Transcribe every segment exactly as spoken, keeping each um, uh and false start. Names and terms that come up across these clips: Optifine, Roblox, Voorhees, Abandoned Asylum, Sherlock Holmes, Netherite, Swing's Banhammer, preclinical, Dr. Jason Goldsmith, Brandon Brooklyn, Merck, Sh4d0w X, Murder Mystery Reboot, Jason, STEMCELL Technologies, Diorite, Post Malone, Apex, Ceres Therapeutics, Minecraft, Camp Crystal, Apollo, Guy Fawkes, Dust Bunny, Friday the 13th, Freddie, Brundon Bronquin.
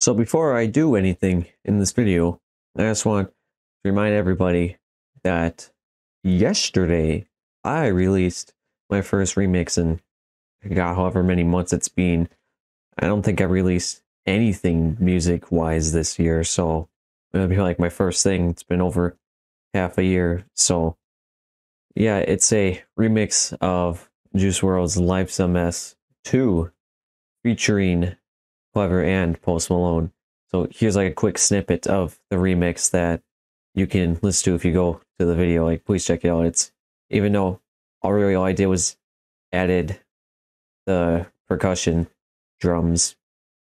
So before I do anything in this video, I just want to remind everybody that yesterday I released my first remix in God, however many months it's been. I don't think I released anything music-wise this year, so it'll be like my first thing. It's been over half a year, so yeah, it's a remix of Juice world's Life's a Mess two featuring Clever and Post Malone. So here's like a quick snippet of the remix that you can listen to if you go to the video. Like, please check it out. It's, even though all really all I did was added the percussion drums,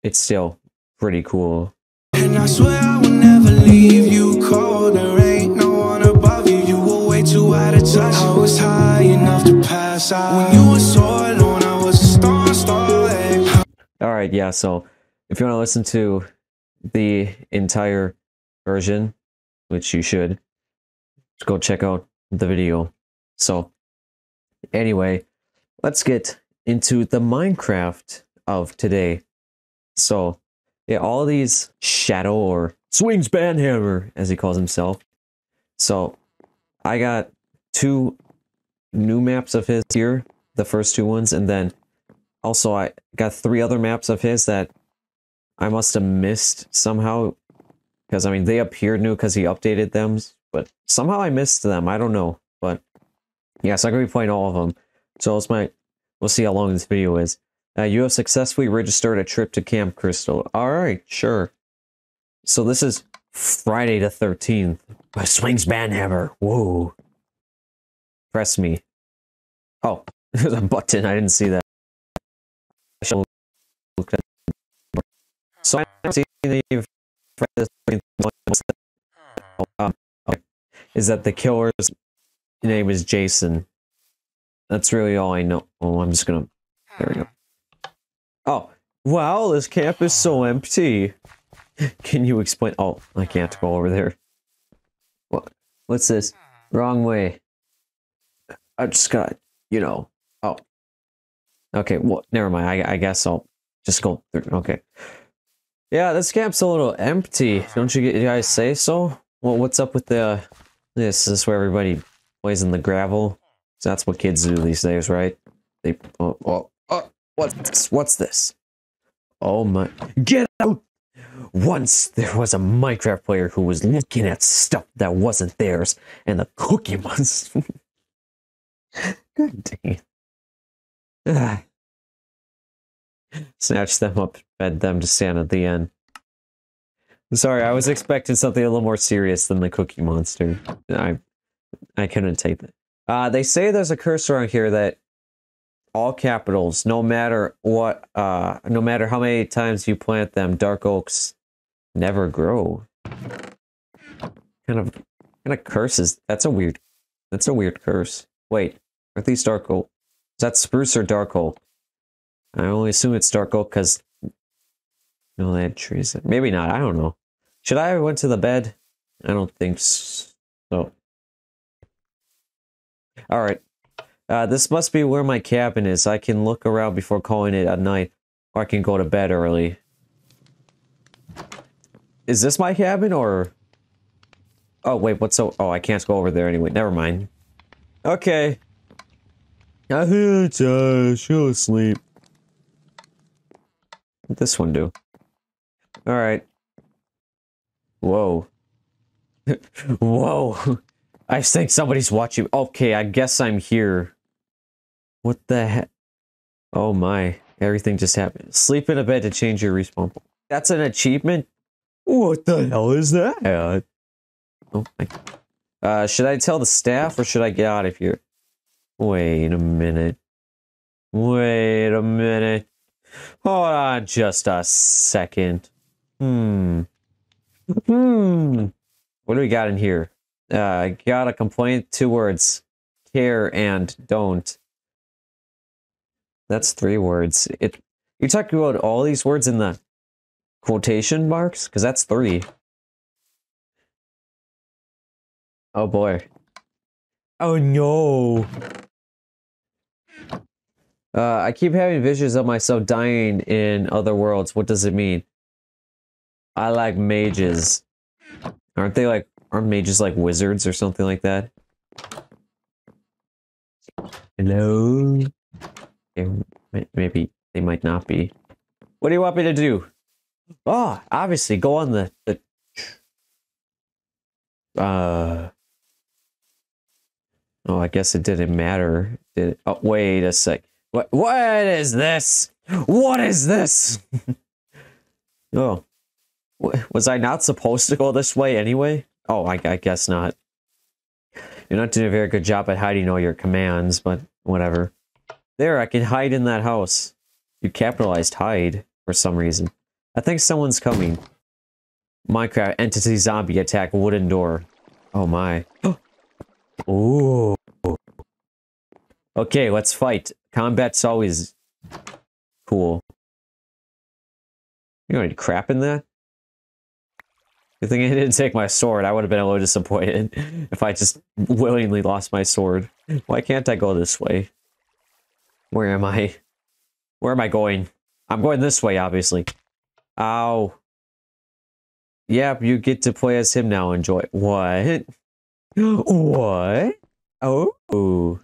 it's still pretty cool. And I swear I will never leave you cold. There ain't no one above you. You were way too out of touch. I was high enough to pass out. When you were so alone, I was a star, star. All right, yeah, so if you want to listen to the entire version, which you should, just go check out the video. So anyway, let's get into the Minecraft of today. So yeah, all these Sh four d oh W or Swing's Banhammer, as he calls himself. So I got two new maps of his here, the first two ones, and then also I got three other maps of his that I must have missed somehow, because I mean they appeared new because he updated them, but somehow I missed them. I don't know, but yeah, so I'm gonna be playing all of them. So it's my, we'll see how long this video is. Uh, you have successfully registered a trip to Camp Crystal. Alright, sure. So this is Friday the thirteenth by Swing's Banhammer. Whoa. Press me. Oh, there's a button. I didn't see that. I shall look at it. So I don't see the Friday the thirteenth um, okay. Is that the killer's name is Jason. That's really all I know. Oh, I'm just gonna... There we go. Oh, wow, this camp is so empty. Can you explain? Oh, I can't go over there. What? What's this? Wrong way. I just got, you know. Oh. Okay, well, never mind. I, I guess I'll just go through. Okay. Yeah, this camp's a little empty. Don't you guys say so? Well, what's up with the... This is where everybody plays in the gravel. So that's what kids do these days, right? They... Oh, oh. What's, what's this? Oh my... Get out! Once there was a Minecraft player who was looking at stuff that wasn't theirs, and the Cookie Monster... God dang it. Ah. Snatch them up, bed them to stand at the end. I'm sorry, I was expecting something a little more serious than the Cookie Monster. I, I couldn't take that. Uh, they say there's a curse around here that all capitals, no matter what, uh, no matter how many times you plant them, dark oaks never grow. Kind of, kind of curses. That's a weird, that's a weird curse. Wait, are these dark oak? Is that spruce or dark oak? I only assume it's dark oak because, you know, they had trees. Maybe not. I don't know. Should I have went to the bed? I don't think so. All right. Uh, this must be where my cabin is. I can look around before calling it at night, or I can go to bed early. Is this my cabin, or... Oh, wait, what's so... Oh, I can't go over there anyway. Never mind. Okay. I hate you. She'll asleep. What'd this one do? Alright. Whoa. Whoa. I think somebody's watching. Okay, I guess I'm here. What the heck? Oh my, everything just happened. Sleep in a bed to change your respawn. That's an achievement? What the hell is that? Oh my. Uh, should I tell the staff or should I get out of here? Wait a minute. Wait a minute. Hold on just a second. Hmm. Hmm. What do we got in here? I uh, got a complaint, two words, care and don't. That's three words. It, you're talking about all these words in the quotation marks? Because that's three. Oh boy. Oh no. Uh, I keep having visions of myself dying in other worlds. What does it mean? I like mages. Aren't they like, aren't mages like wizards or something like that? Hello? Okay, maybe they might not be. What do you want me to do? Oh, obviously, go on the... the uh... Oh, I guess it didn't matter. Did it? Oh, wait a sec. What? What is this? What is this? Oh. Was I not supposed to go this way anyway? Oh, I, I guess not. You're not doing a very good job at hiding all your commands, but whatever. There, I can hide in that house. You capitalized hide for some reason. I think someone's coming. Minecraft entity zombie attack wooden door. Oh my. Ooh. Okay, let's fight. Combat's always cool. You got any crap in that? Good thing I didn't take my sword. I would have been a little disappointed if I just willingly lost my sword. Why can't I go this way? Where am I? Where am I going? I'm going this way, obviously. Ow. Yep, you get to play as him now. Enjoy. What? What? Oh. Ooh.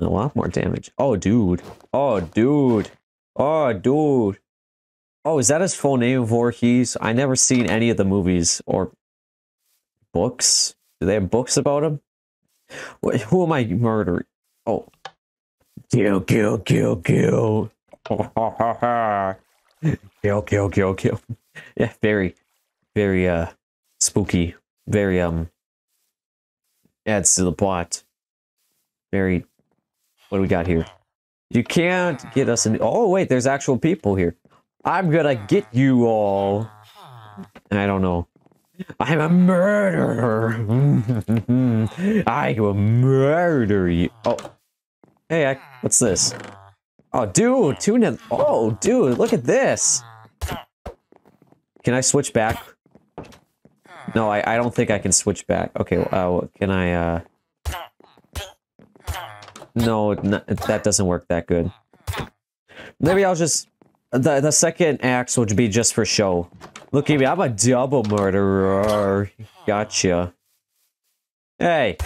A lot more damage. Oh, dude. Oh, dude. Oh, dude. Oh, is that his full name, Voorhees? I never seen any of the movies or books. Do they have books about him? What, who am I murdering? Oh. Kill, kill, kill, kill. Kill, kill, kill, kill. Yeah, very, very, uh, spooky. Very, um, adds to the plot. Very, what do we got here? You can't get us in. Oh, wait, there's actual people here. I'm gonna get you all. I don't know. I'm a murderer. I will murder you. Oh. Hey, I, what's this? Oh, dude, tune in. Oh, dude, look at this. Can I switch back? No, I, I don't think I can switch back. Okay, uh, can I, uh... No, not, that doesn't work that good. Maybe I'll just... The, the second axe would be just for show. Look at me, I'm a double murderer. Gotcha. Hey,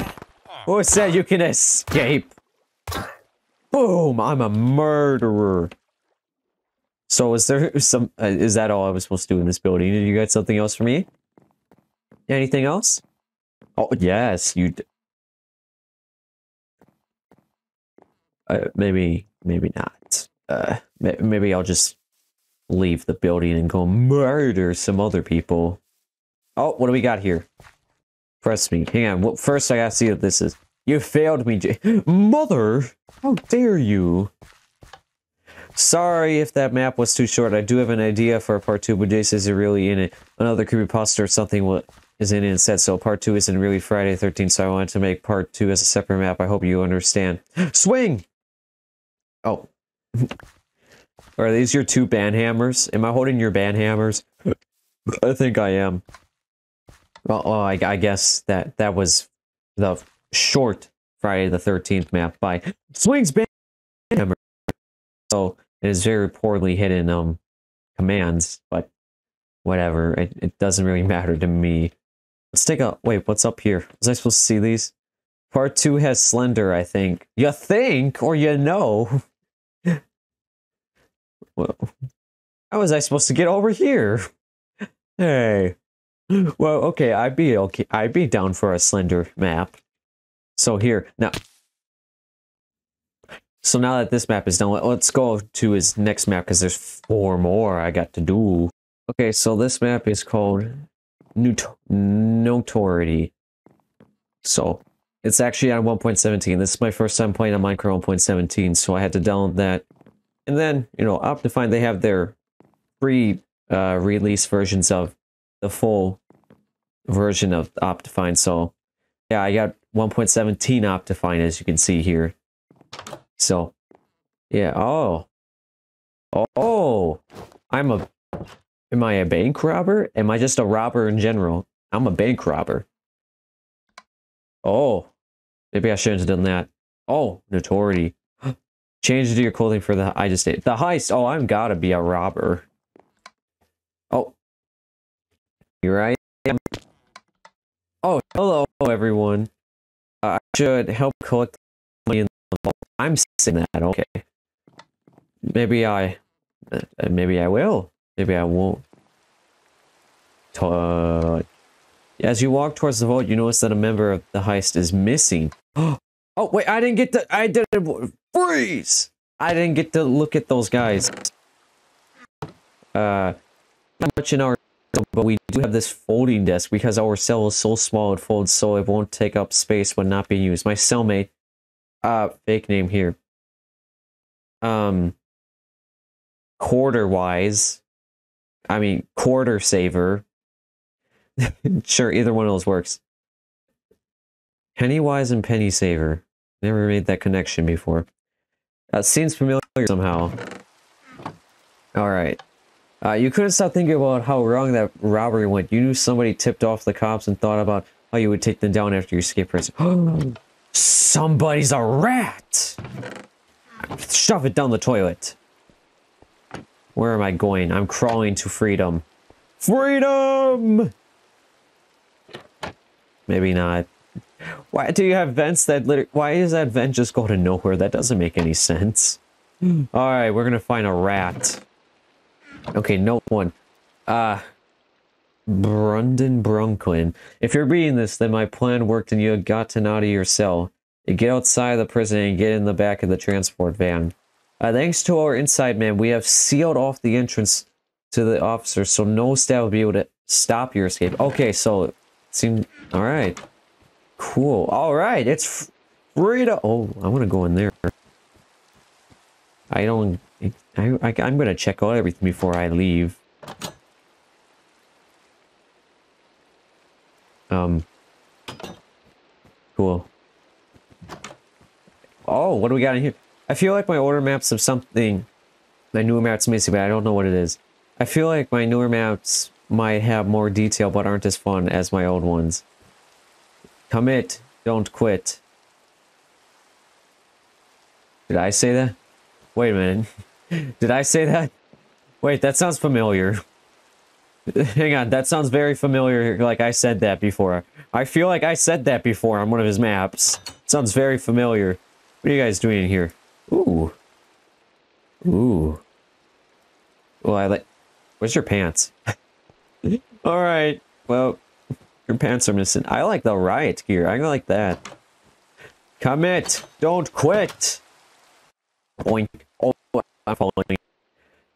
who said you can escape? Boom! I'm a murderer. So is there some... Uh, is that all I was supposed to do in this building? Did you got something else for me? Anything else? Oh, yes, you... D uh, maybe... Maybe not. Uh, maybe I'll just leave the building and go murder some other people. Oh, what do we got here? Press me. Hang on. Well, first I gotta see what this is. You failed me, J Mother! How dare you? Sorry if that map was too short. I do have an idea for a part two, but Jason isn't really in it. Another creepypasta or something is in it instead, so part two isn't really Friday the thirteenth, so I wanted to make part two as a separate map. I hope you understand. Swing! Oh. Are these your two banhammers? Am I holding your banhammers? I think I am. Well, oh, I, I guess that, that was the... short Friday the thirteenth map by Swing's Banhammer. So it is very poorly hidden um commands, but whatever. It, it doesn't really matter to me. Let's take a wait, what's up here? Was I supposed to see these? Part two has Slender, I think. You think or you know. Well, how was I supposed to get over here? Hey. Well, okay, I'd be okay. I'd be down for a Slender map. So here now, so now that this map is done, let's go to his next map because there's four more I got to do. Okay, so this map is called Notoriety. So it's actually on one point seventeen. This is my first time playing on Minecraft one point seventeen, so I had to download that. And then you know, Optifine, they have their free uh, release versions of the full version of Optifine. So yeah, I got one point seventeen Optifine, as you can see here. So, yeah. Oh, oh, I'm a. Am I a bank robber? Am I just a robber in general? I'm a bank robber. Oh, maybe I shouldn't have done that. Oh, Notoriety. Change into your clothing for the. I just did the heist. Oh, I'm gotta be a robber. Oh, Here I am. Oh, hello everyone. Uh, I should help collect money in the vault. I'm saying that, okay. Maybe I... Uh, maybe I will. Maybe I won't. Uh, as you walk towards the vault, you notice that a member of the heist is missing. Oh, wait, I didn't get to... I didn't... Freeze! I didn't get to look at those guys. Uh, not much in our... But we do have this folding desk because our cell is so small it folds so it won't take up space when not being used. My cellmate, uh, fake name here, um, quarter-wise, I mean, quarter saver. Sure, either one of those works. Pennywise and penny saver. Never made that connection before. That seems familiar somehow. All right. Uh, you couldn't stop thinking about how wrong that robbery went. You knew somebody tipped off the cops and thought about how you would take them down after you escaped prison. Somebody's a rat! Shove it down the toilet. Where am I going? I'm crawling to freedom. Freedom! Maybe not. Why do you have vents that literally... Why does that vent just go to nowhere? That doesn't make any sense. Alright, we're gonna find a rat. Okay, no one. Uh, Brundon Bronquin. If you're reading this, then my plan worked and you had gotten out of your cell. You get outside the prison and get in the back of the transport van. Uh, thanks to our inside man, we have sealed off the entrance to the officers, so no staff will be able to stop your escape. Okay, so it seemed... Alright. Cool. Alright, it's free to... Oh, I want to go in there. I don't... I, I, I'm gonna check out everything before I leave. Um. Cool. Oh, what do we got in here? I feel like my older maps of something. My newer maps missing, but I don't know what it is. I feel like my newer maps might have more detail, but aren't as fun as my old ones. Commit, don't quit. Did I say that? Wait a minute. Did I say that? Wait, that sounds familiar. Hang on, that sounds very familiar, like I said that before. I feel like I said that before on one of his maps. Sounds very familiar. What are you guys doing in here? Ooh. Ooh. Well, I like... Where's your pants? Alright, well, your pants are missing. I like the riot gear, I like that. Commit! Don't quit! Boink. Oh, I'm following.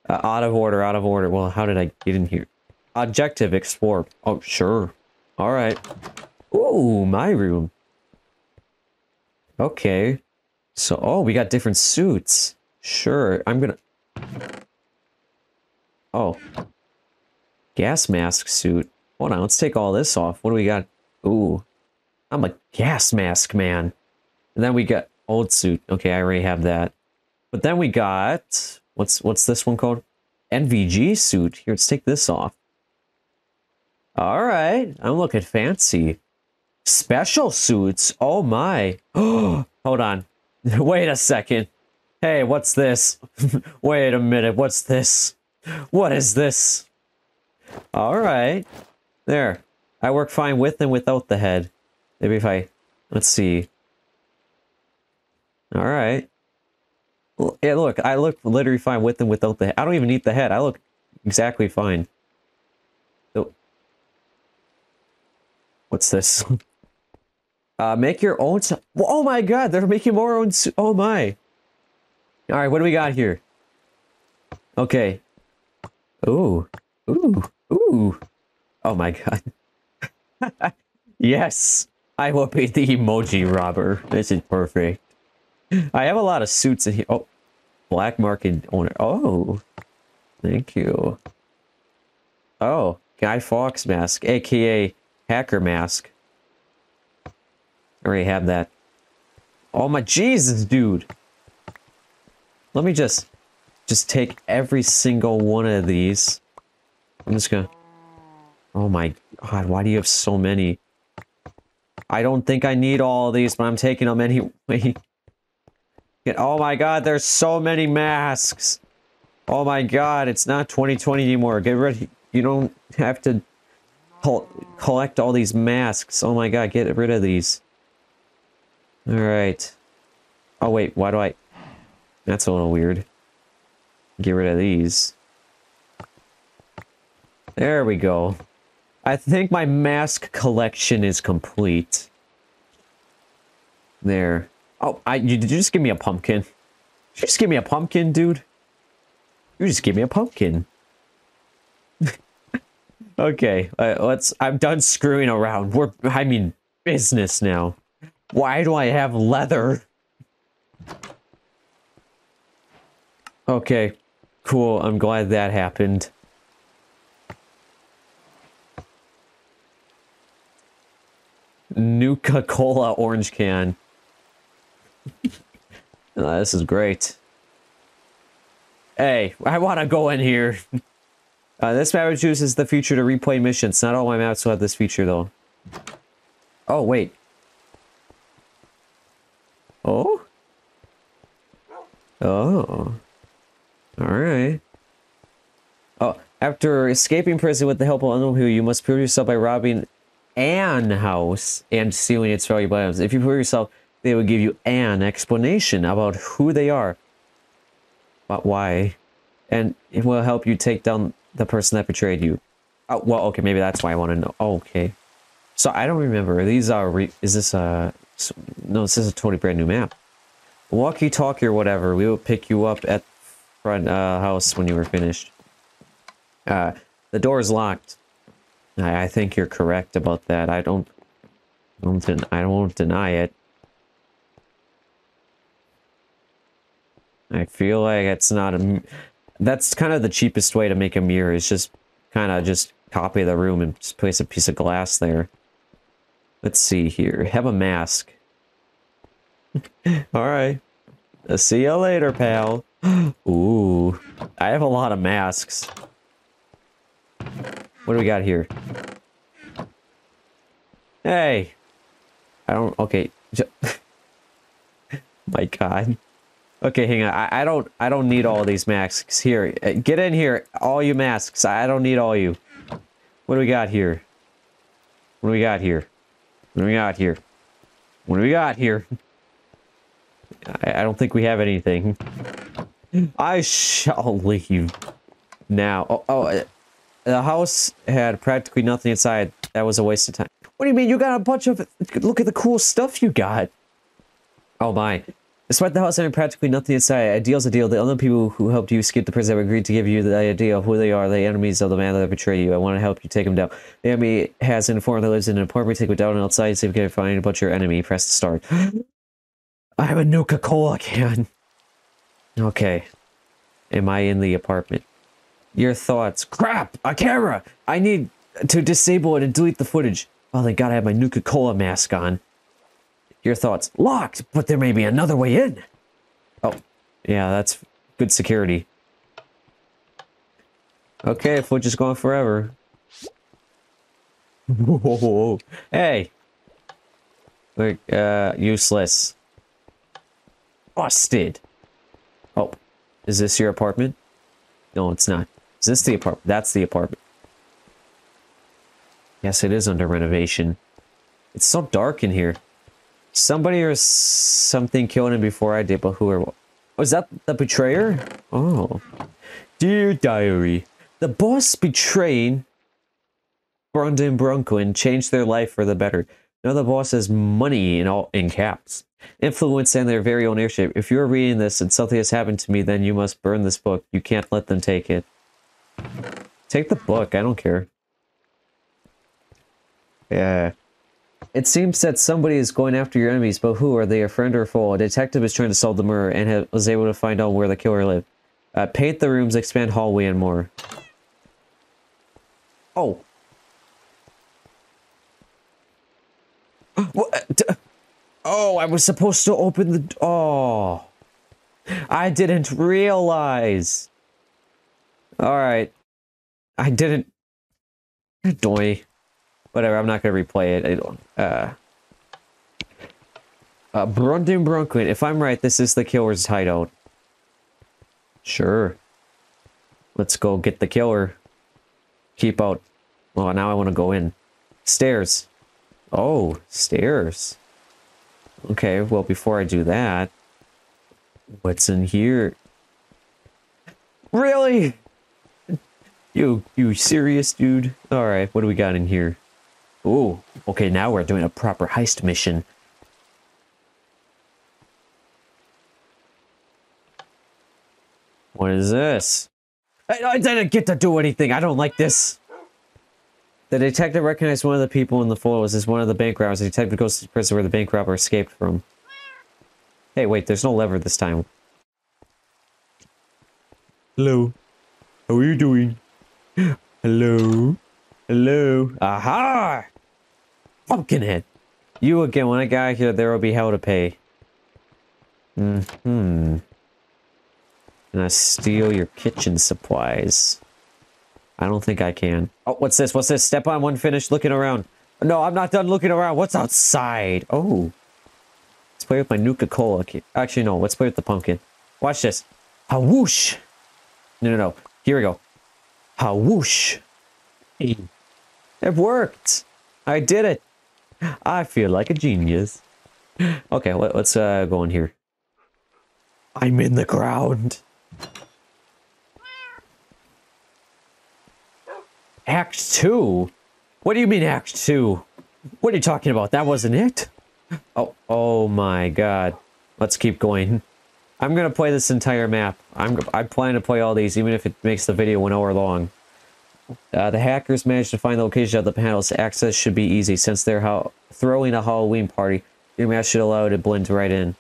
Uh, out of order, out of order. Well, how did I get in here? Objective, explore. Oh, sure. All right. Ooh, my room. Okay. So, oh, we got different suits. Sure, I'm gonna... Oh. Gas mask suit. Hold on, let's take all this off. What do we got? Ooh. I'm a gas mask man. And then we got old suit. Okay, I already have that. But then we got, what's what's this one called? N V G suit. Here, let's take this off. Alright, I'm looking fancy. Special suits, oh my. Hold on, wait a second. Hey, what's this? Wait a minute, what's this? What is this? Alright, there. I work fine with and without the head. Maybe if I, let's see. Alright. Yeah, look, I look literally fine with and without the head. I don't even need the head. I look exactly fine. So, what's this? Uh, make your own... Oh my god, they're making more own... Oh my. Alright, what do we got here? Okay. Ooh. Ooh. Ooh. Oh my god. Yes. I will be the emoji robber. This is perfect. I have a lot of suits in here. Oh, black market owner. Oh, thank you. Oh, Guy Fawkes mask, aka hacker mask. I already have that. Oh my Jesus, dude. Let me just, just take every single one of these. I'm just gonna. Oh my God, why do you have so many? I don't think I need all of these, but I'm taking them anyway. Oh my god, there's so many masks. Oh my god, it's not twenty twenty anymore. Get ready. You don't have to collect all these masks. Oh my god, get rid of these. Alright. Oh wait, why do I... That's a little weird. Get rid of these. There we go. I think my mask collection is complete. There. Oh, I, you, did you just give me a pumpkin? Did you just give me a pumpkin, dude? You just give me a pumpkin. Okay, uh, let's... I'm done screwing around. We're... I mean, business now. Why do I have leather? Okay, cool. I'm glad that happened. Nuka-Cola orange can. Uh, this is great. Hey, I want to go in here. Uh, this map chooses the feature to replay missions. Not all my maps will have this feature, though. Oh, wait. Oh? Oh. Alright. Oh, after escaping prison with the help of Unohue, you must prove yourself by robbing an house and stealing its valuable items. If you prove yourself, they will give you an explanation about who they are. But why? And it will help you take down the person that betrayed you. Oh, well, okay, maybe that's why I want to know. Oh, okay. So, I don't remember. These are... Re is this a... No, this is a totally brand new map. Walkie-talkie or whatever. We will pick you up at front uh, house when you were finished. Uh, the door is locked. I, I think you're correct about that. I don't... I don't den I won't deny it. I feel like it's not a... That's kind of the cheapest way to make a mirror, is just kind of just copy the room and just place a piece of glass there. Let's see here. Have a mask. Alright. See you later, pal. Ooh. I have a lot of masks. What do we got here? Hey! I don't... Okay. My god. Okay, hang on. I, I don't I don't need all these masks. Here, get in here. All you masks. I don't need all you. What do we got here? What do we got here? What do we got here? What do we got here? I, I don't think we have anything. I shall leave now. Oh, oh, the house had practically nothing inside. That was a waste of time. What do you mean? You got a bunch of... Look at the cool stuff you got. Oh, my. Despite the house having practically nothing inside, a deal's a deal. The other people who helped you escape the prison have agreed to give you the idea of who they are, the enemies of the man that betrayed you. I want to help you take them down. The enemy has informed that lives in an apartment. Take them down and outside and see if you can find about your enemy. Press the start. I have a Nuka-Cola can. Okay. Am I in the apartment? Your thoughts. Crap! A camera! I need to disable it and delete the footage. Oh, thank god I have my Nuka-Cola mask on. Your thoughts. Locked, but there may be another way in. Oh, yeah, that's good security. Okay, footage is gone forever. Whoa. Hey. Like, uh, useless. Busted. Oh, is this your apartment? No, it's not. Is this the apartment? That's the apartment. Yes, it is under renovation. It's so dark in here. Somebody or something killed him before I did, but who or what? Was that the betrayer? Oh. Dear diary. The boss betraying Brundon Bronquin changed their life for the better. Now the boss has money in all in caps. Influence and their very own airship. If you're reading this and something has happened to me, then you must burn this book. You can't let them take it. Take the book, I don't care. Yeah. It seems that somebody is going after your enemies, but who? Are they a friend or a foe? A detective is trying to solve the murder and ha was able to find out where the killer lived. Uh, paint the rooms, expand hallway, and more. Oh. What? Oh, I was supposed to open the... Oh. I didn't realize. Alright. I didn't... Doy. Whatever, I'm not going to replay it. I don't, uh, uh, Brundon Bronquin. If I'm right, this is the killer's hideout. Sure. Let's go get the killer. Keep out. Well, now I want to go in. Stairs. Oh, stairs. Okay, well, before I do that... What's in here? Really? You, you serious, dude? Alright, what do we got in here? Ooh, okay, now we're doing a proper heist mission. What is this? I, I didn't get to do anything. I don't like this. The detective recognized one of the people in the photos as one of the bank robbers. The detective goes to the prison where the bank robber escaped from. Hey, wait, there's no lever this time. Hello. How are you doing? Hello. Hello. Aha! Pumpkinhead. You again. When I get out here, there will be hell to pay. Mm-hmm. And I steal your kitchen supplies. I don't think I can. Oh, what's this? What's this? Step on one finish. Looking around. No, I'm not done looking around. What's outside? Oh. Let's play with my Nuka-Cola. Actually, no. Let's play with the pumpkin. Watch this. Ha-whoosh. No, no, no. Here we go. Ha-whoosh. Hey. It worked. I did it. I feel like a genius. Okay, let, let's uh, go in here. I'm in the ground. Act two? What do you mean Act two? What are you talking about? That wasn't it? Oh, oh my god. Let's keep going. I'm gonna play this entire map. I'm, I'm planning to play all these, even if it makes the video one hour long. Uh, the hackers managed to find the location of the panels. Access should be easy, since they're ho throwing a Halloween party. Your map should allow it to blend right in.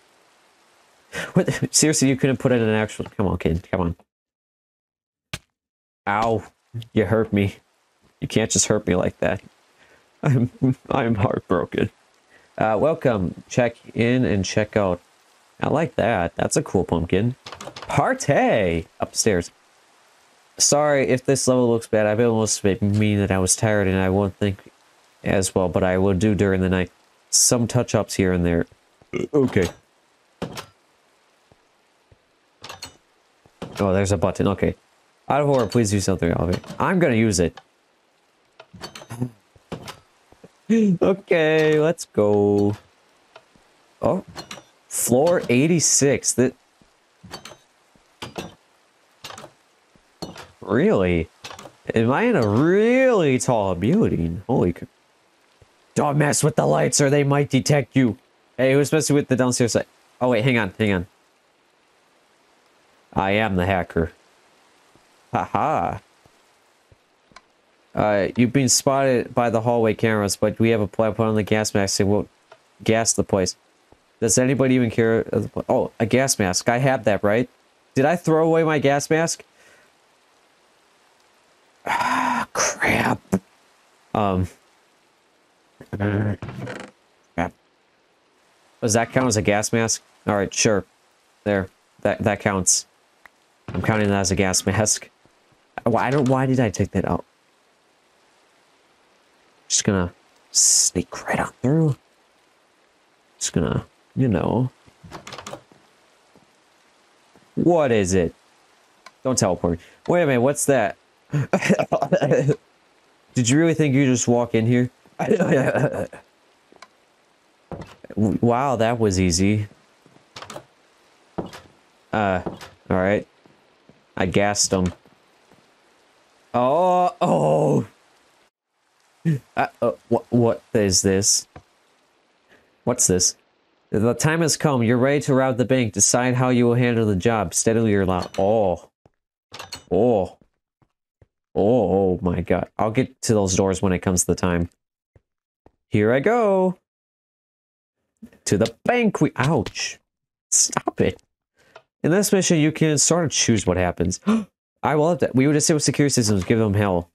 What? Seriously, you couldn't put in an actual... Come on, kid. Come on. Ow. You hurt me. You can't just hurt me like that. I'm I'm heartbroken. Uh, welcome. Check in and check out. I like that. That's a cool pumpkin. Party! Upstairs. Sorry if this level looks bad. I almost made me that I was tired and I won't think as well, but I will do during the night. Some touch-ups here and there. Okay. Oh, there's a button. Okay. Out of horror, please do something of it. I'm gonna use it. Okay, let's go. Oh, floor eighty-six. That really? Am I in a really tall building? Holy! C Don't mess with the lights, or they might detect you. Hey, who's messing with the downstairs side? Oh wait, hang on, hang on. I am the hacker. Haha. Uh, you've been spotted by the hallway cameras, but we have a plan put on the gas mask. It won't gas the place. Does anybody even care? Oh, a gas mask. I have that, right? Did I throw away my gas mask? Ah, crap. Um. Crap. Does that count as a gas mask? All right, sure. There. That that counts. I'm counting that as a gas mask. Why don't? Why did I take that out? Just gonna sneak right on through. Just gonna, you know. What is it? Don't teleport. Wait a minute, what's that? Did you really think you just walk in here? Wow, that was easy. Uh, alright. I gassed him. Oh, oh! Uh, uh, what, what is this? What's this? The time has come. You're ready to rob the bank. Decide how you will handle the job. Steadily or loud. Oh. Oh. Oh, oh my god. I'll get to those doors when it comes to the time. Here I go. To the bank we- Ouch. Stop it. In this mission, you can sort of choose what happens. I love that. We would assume security systems. Give them hell.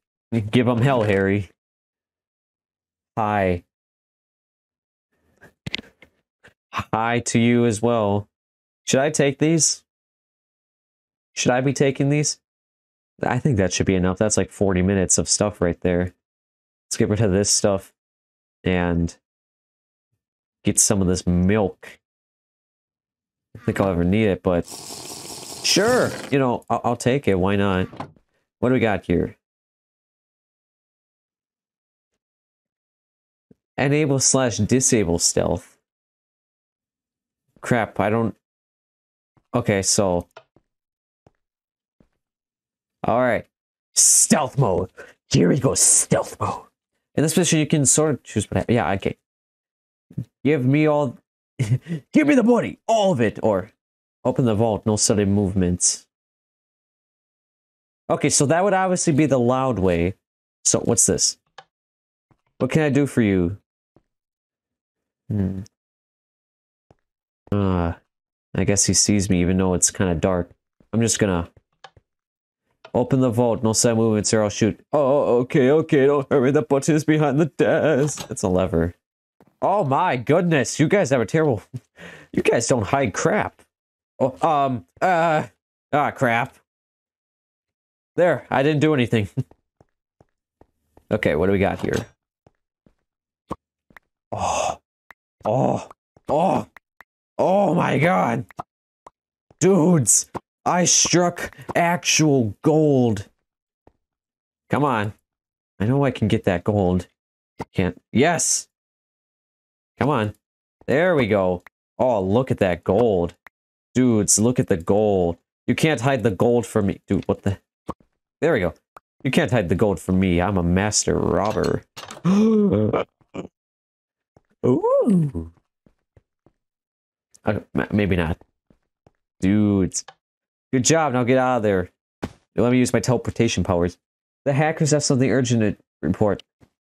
Give them hell, Harry. Hi. Hi to you as well. Should I take these? Should I be taking these? I think that should be enough. That's like forty minutes of stuff right there. Let's get rid of this stuff and get some of this milk. I don't think I'll ever need it, but sure, you know, I'll, I'll take it. Why not? What do we got here? Enable slash disable stealth. Crap, I don't... Okay, so... Alright. Stealth mode! Here we go, stealth mode! In this position, you can sort of choose... But yeah, okay. Give me all... Give me the body! All of it! Or... Open the vault, no sudden movements. Okay, so that would obviously be the loud way. So, what's this? What can I do for you? Hmm. Uh, I guess he sees me even though it's kind of dark. I'm just gonna... Open the vault, no sudden movements or I'll shoot. Oh, okay, okay, don't hurry, the button is behind the desk. That's a lever. Oh my goodness, you guys have a terrible... You guys don't hide crap. Oh, um, uh, ah, crap. There, I didn't do anything. Okay, what do we got here? Oh, oh, oh, oh my god. Dudes, I struck actual gold. Come on. I know I can get that gold. I can't. Yes. Come on. There we go. Oh, look at that gold. Dudes, look at the gold. You can't hide the gold from me. Dude, what the... There we go. You can't hide the gold from me. I'm a master robber. Ooh. Okay, maybe not. Dudes. Good job. Now get out of there. Let me use my teleportation powers. The hackers have something urgent to report.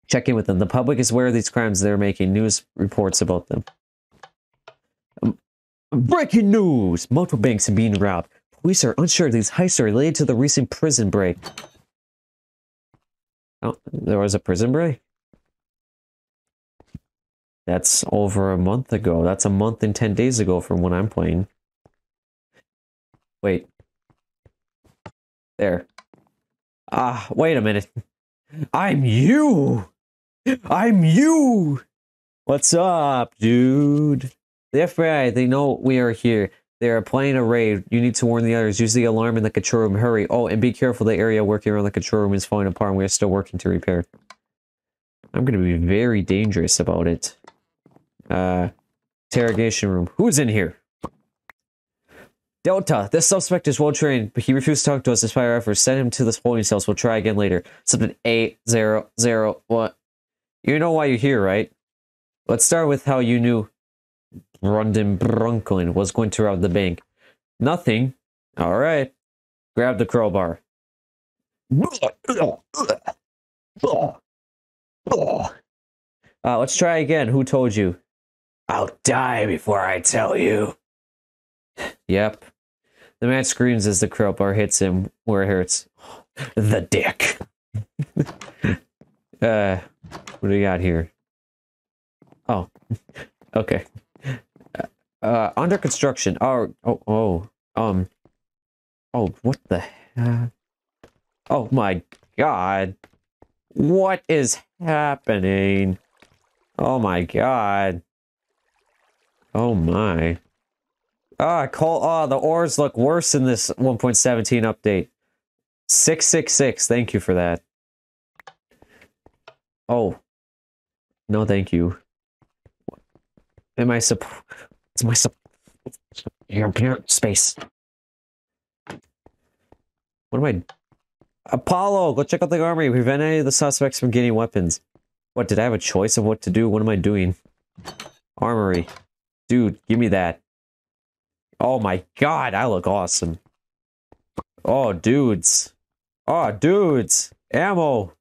Check in with them. The public is aware of these crimes. They're making news reports about them. Breaking news! Multiple banks are being robbed. Police are unsure if these heists are related to the recent prison break. Oh, there was a prison break? That's over a month ago. That's a month and ten days ago from when I'm playing. Wait. There. Ah, wait a minute. I'm you! I'm you! What's up, dude? The F B I, they know we are here. They are planning a raid. You need to warn the others. Use the alarm in the control room. Hurry. Oh, and be careful. The area working around the control room is falling apart and we are still working to repair it. I'm going to be very dangerous about it. Uh, interrogation room. Who's in here? Delta, this suspect is well trained, but he refused to talk to us despite our efforts. Send him to the holding cells. We'll try again later. Something eight zero zero one. You know why you're here, right? Let's start with how you knew Brundon Bronquin was going to rob the bank. Nothing. All right. Grab the crowbar. Uh, let's try again. Who told you? I'll die before I tell you. Yep. The man screams as the crowbar hits him where it hurts. The dick. uh, what do we got here? Oh. Okay. Uh, under construction. Oh, oh, oh, um, oh, what the heck? Oh my god. What is happening? Oh my god. Oh my. Ah, call, ah, the ores look worse in this one point seventeen update. six six six, thank you for that. Oh. No, thank you. Am I sup- It's my sub space. What am I? Apollo, go check out the armory. Prevent any of the suspects from getting weapons. What, did I have a choice of what to do? What am I doing? Armory. Dude, give me that. Oh my god, I look awesome. Oh, dudes. Oh, dudes. Ammo.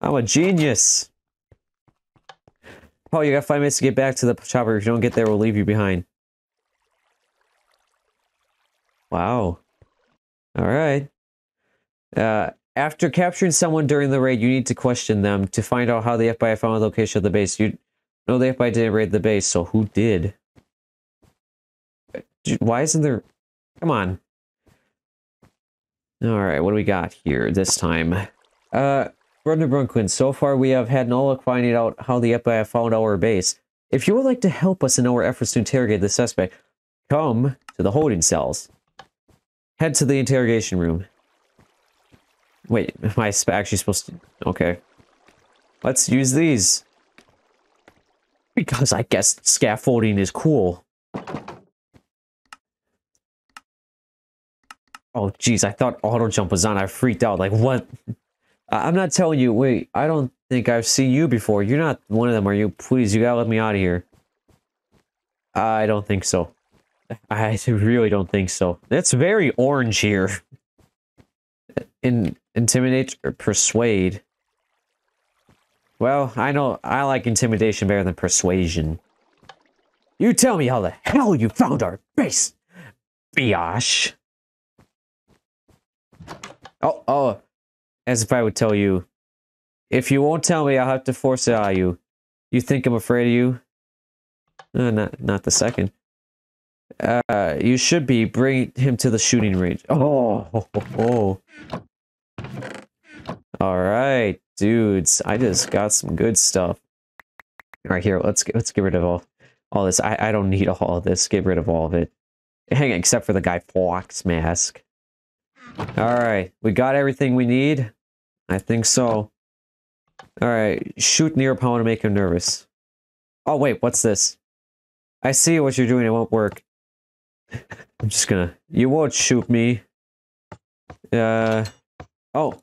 I'm a genius. Oh, you got five minutes to get back to the chopper. If you don't get there, we'll leave you behind. Wow. Alright. Uh, after capturing someone during the raid, you need to question them to find out how the F B I found the location of the base. You know the F B I didn't raid the base, so who did? Dude, why isn't there... Come on. Alright, what do we got here this time? Uh... Brandon Brooklyn, so far we have had no luck finding out how the F B I found our base. If you would like to help us in our efforts to interrogate the suspect, come to the holding cells. Head to the interrogation room. Wait, am I actually supposed to... Okay. Let's use these. Because I guess scaffolding is cool. Oh, geez, I thought auto jump was on. I freaked out. Like, what? I'm not telling you. Wait, I don't think I've seen you before. You're not one of them, are you? Please, you gotta let me out of here. I don't think so. I really don't think so. That's very orange here. In intimidate or persuade. Well, I know I like intimidation better than persuasion. You tell me how the hell you found our base, biatch. Oh, oh, as if I would tell you. If you won't tell me, I'll have to force it out of you. You think I'm afraid of you? Uh, not, not the second. Uh, you should be. Bring him to the shooting range. Oh, oh, oh, oh. All right, dudes. I just got some good stuff. All right, here. Let's let's get rid of all all this. I I don't need all of this. Get rid of all of it. Hang on, except for the Guy Fawkes mask. All right, we got everything we need. I think so. All right, shoot near opponent to make him nervous. Oh wait, what's this? I see what you're doing. It won't work. I'm just gonna... You won't shoot me. Uh... Oh.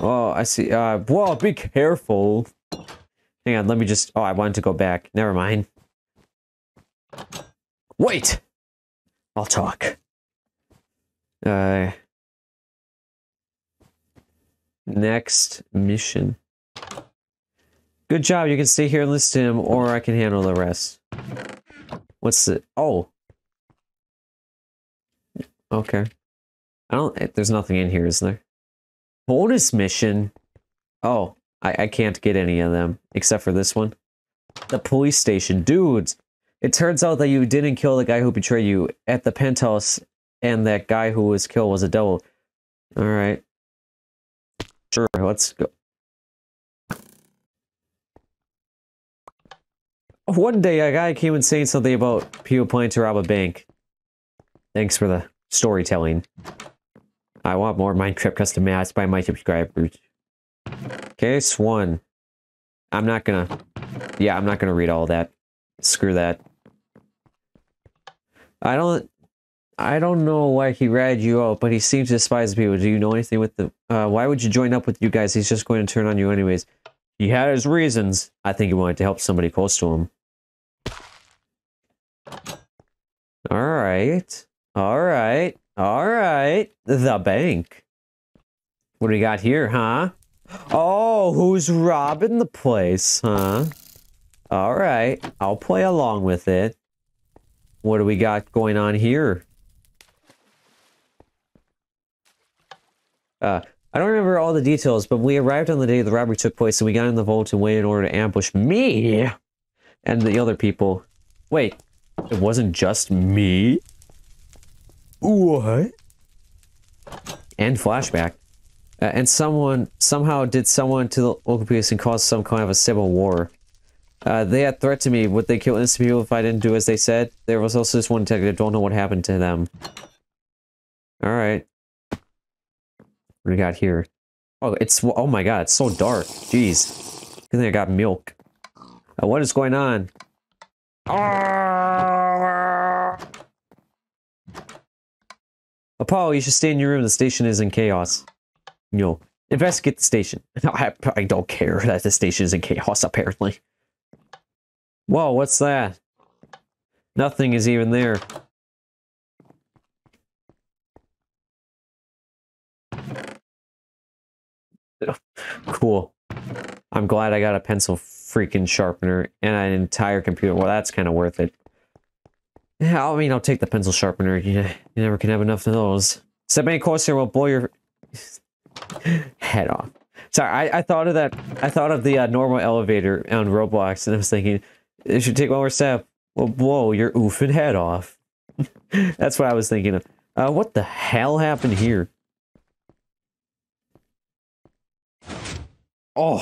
Oh, I see. Uh, whoa, be careful. Hang on, let me just... Oh, I wanted to go back. Never mind. Wait! I'll talk. Uh... Next mission. Good job, you can stay here and listen to him, or I can handle the rest. What's the... Oh. Okay. I don't... There's nothing in here, is there? Bonus mission? Oh. I, I can't get any of them, except for this one. The police station. Dudes! It turns out that you didn't kill the guy who betrayed you at the penthouse, and that guy who was killed was a devil. Alright. Sure, let's go. One day, a guy came and saying something about people planning to rob a bank. Thanks for the storytelling. I want more Minecraft custom maps by my subscribers. Case one. I'm not gonna... Yeah, I'm not gonna read all that. Screw that. I don't... I don't know why he ratted you out, but he seems to despise people. Do you know anything with the... Uh, why would you join up with you guys? He's just going to turn on you anyways. He had his reasons. I think he wanted to help somebody close to him. Alright. Alright. Alright. The bank. What do we got here, huh? Oh, who's robbing the place, huh? Alright. I'll play along with it. What do we got going on here? Uh... I don't remember all the details, but we arrived on the day the robbery took place, and we got in the vault and waited in order to ambush me and the other people. Wait, it wasn't just me? What? And flashback. Uh, and someone, somehow did someone to the local police and caused some kind of a civil war. Uh, they had threatened me. Would they kill innocent people if I didn't do as they said? There was also this one detective. I don't know what happened to them. Alright. What do we got here? Oh, it's... Oh my god, it's so dark. Jeez. Good thing I got milk. Uh, what is going on? Ah! Apollo, you should stay in your room. The station is in chaos. No. Investigate the station. No, I, I don't care that the station is in chaos, apparently. Whoa, what's that? Nothing is even there. Cool. I'm glad I got a pencil freaking sharpener and an entire computer. Well, that's kind of worth it. Yeah, I mean, I'll take the pencil sharpener. You never can have enough of those. Step any closer, we'll blow your head off. Sorry, I, I thought of that. I thought of the uh, normal elevator on Roblox, and I was thinking, if you take one more step, we'll blow your oofing head off. That's what I was thinking of. Uh, what the hell happened here? Oh,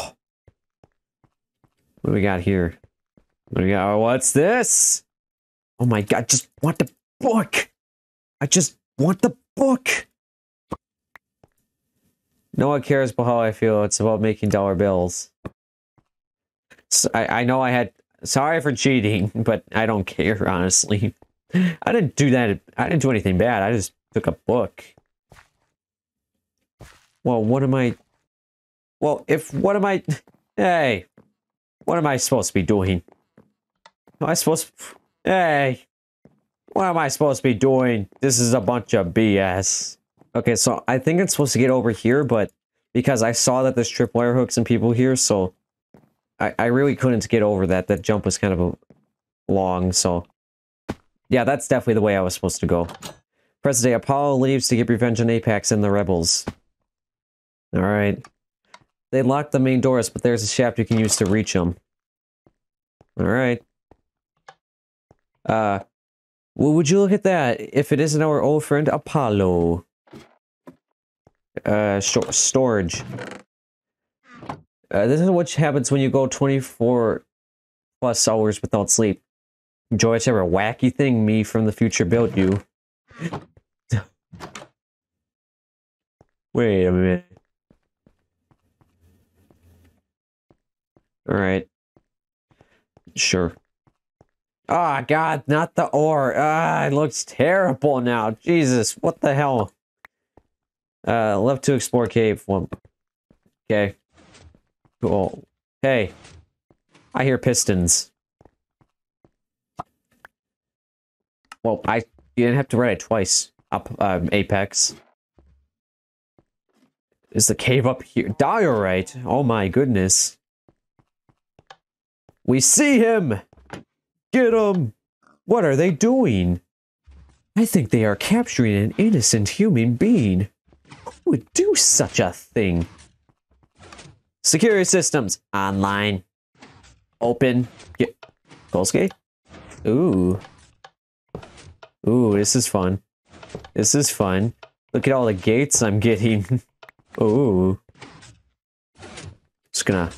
what do we got here? What do we got? Oh, what's this? Oh my god, I just want the book. I just want the book. No one cares about how I feel. It's about making dollar bills. So I, I know I had... Sorry for cheating, but I don't care, honestly. I didn't do that. I didn't do anything bad. I just took a book. Well, what am I... Well, if... What am I... Hey. What am I supposed to be doing? Am I supposed to... Hey. What am I supposed to be doing? This is a bunch of B S. Okay, so I think I'm supposed to get over here, but... Because I saw that there's tripwire hooks and people here, so... I, I really couldn't get over that. That jump was kind of a long, so... Yeah, that's definitely the way I was supposed to go. Present day, Apollo leaves to get revenge on Apex and the rebels. Alright. They locked the main doors, but there's a shaft you can use to reach them. Alright. Uh, well, would you look at that? If it isn't our old friend Apollo. Uh, st storage. Uh, this is what happens when you go twenty-four plus hours without sleep. Enjoy whichever wacky thing me from the future built you. Wait a minute. Alright. Sure. Ah, oh, God, not the ore. Ah, it looks terrible now. Jesus, what the hell? Uh, left to explore cave. One. Okay. Cool. Hey. I hear pistons. Well, I didn't have to write it twice. Up, um, Apex. Is the cave up here? Diorite! Oh my goodness. We see him! Get him! What are they doing? I think they are capturing an innocent human being. Who would do such a thing? Security systems. Online. Open. Get. Goldscape? Ooh. Ooh, this is fun. This is fun. Look at all the gates I'm getting. Ooh. Just gonna...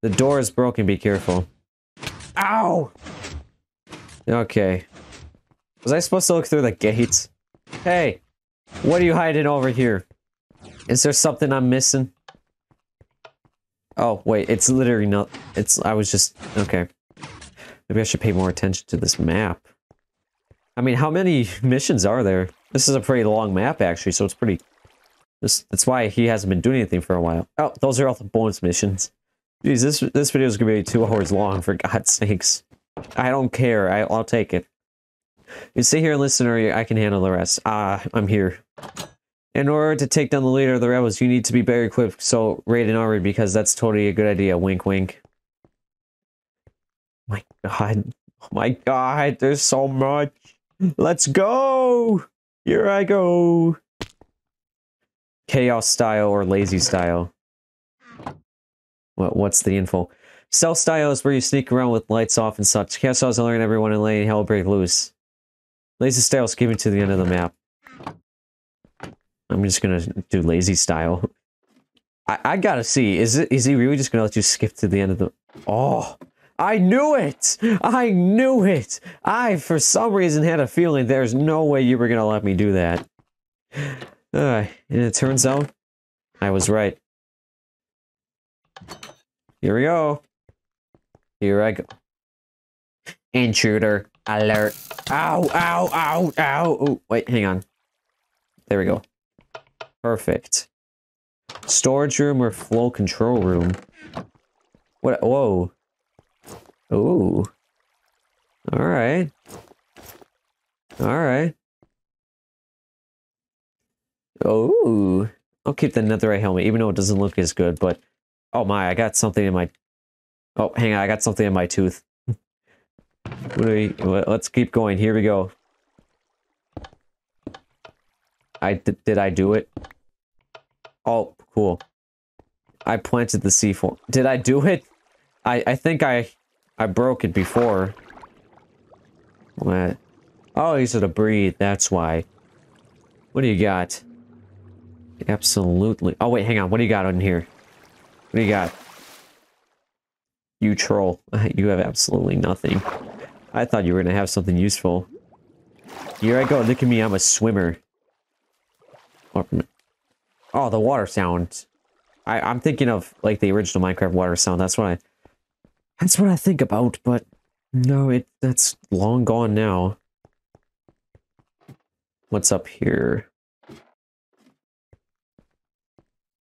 The door is broken, be careful. Ow! Okay. Was I supposed to look through the gates? Hey! What are you hiding over here? Is there something I'm missing? Oh, wait, it's literally not... It's... I was just... Okay. Maybe I should pay more attention to this map. I mean, how many missions are there? This is a pretty long map, actually, so it's pretty... This, that's why he hasn't been doing anything for a while. Oh, those are all the bonus missions. Jeez, this this video is gonna be two hours long, for God's sakes. I don't care. I, I'll take it. You sit here and listen, or I can handle the rest. Ah, I'm here. In order to take down the leader of the rebels, you need to be better equipped. So raid an army because that's totally a good idea. Wink, wink. My God, oh my God, there's so much. Let's go. Here I go. Chaos style or lazy style. What, what's the info? Stealth style is where you sneak around with lights off and such. Chaos style is alerting everyone and letting hell break loose. Lazy style is given to the end of the map. I'm just gonna do lazy style. I, I gotta see. Is it? Is he really just gonna let you skip to the end of the... Oh! I knew it! I knew it! I, for some reason, had a feeling there's no way you were gonna let me do that. Uh, and it turns out, I was right. Here we go. Here I go. Intruder alert. Ow, ow, ow, ow. Oh, wait, hang on. There we go. Perfect. Storage room or flow control room? What? Whoa. Ooh. Alright. Alright. Ooh. I'll keep the netherite helmet, even though it doesn't look as good, but... Oh my, I got something in my... Oh, hang on, I got something in my tooth. What are we... Let's keep going, here we go. I... Did I do it? Oh, cool. I planted the C four. Did I do it? I... I think I... I broke it before. What? Oh, these are to breathe, that's why. What do you got? Absolutely... Oh wait, hang on, what do you got on here? What do you got? You troll. You have absolutely nothing. I thought you were gonna have something useful. Here I go. Look at me. I'm a swimmer. Oh, the water sound. I, I'm thinking of, like, the original Minecraft water sound. That's what I... That's what I think about, but no, it that's long gone now. What's up here?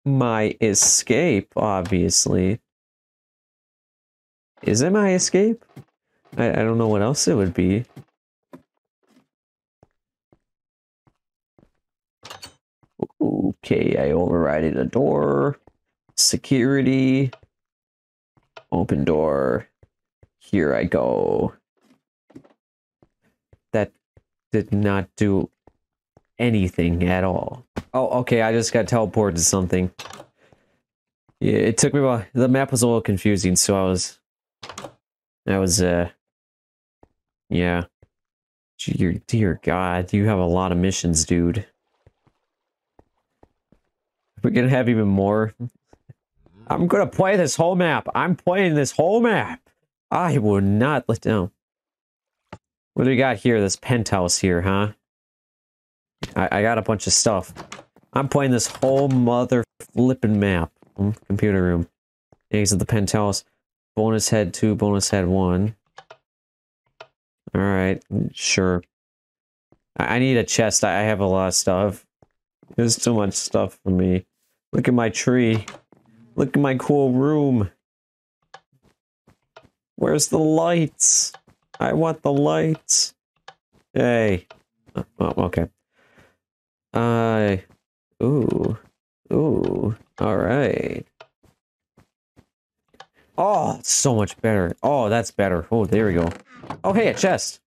My escape, obviously. Is it my escape? I, I don't know what else it would be. Okay, I overrided a door. Security. Open door. Here I go. That did not do anything at all. Oh, okay, I just got teleported to something. Yeah, it took me a while. The map was a little confusing, so I was... I was, uh... yeah. Dear, dear God, you have a lot of missions, dude. We're gonna have even more. I'm gonna play this whole map. I'm playing this whole map. I will not let down. What do we got here? This penthouse here, huh? I, I got a bunch of stuff. I'm playing this whole mother flipping map. Computer room. Exit the penthouse. Bonus head two, bonus head one. Alright, sure. I, I need a chest. I, I have a lot of stuff. There's too much stuff for me. Look at my tree. Look at my cool room. Where's the lights? I want the lights. Hey. Oh, okay. Uh, ooh. Ooh. Alright. Oh, it's so much better. Oh, that's better. Oh, there we go. Oh, hey, a chest.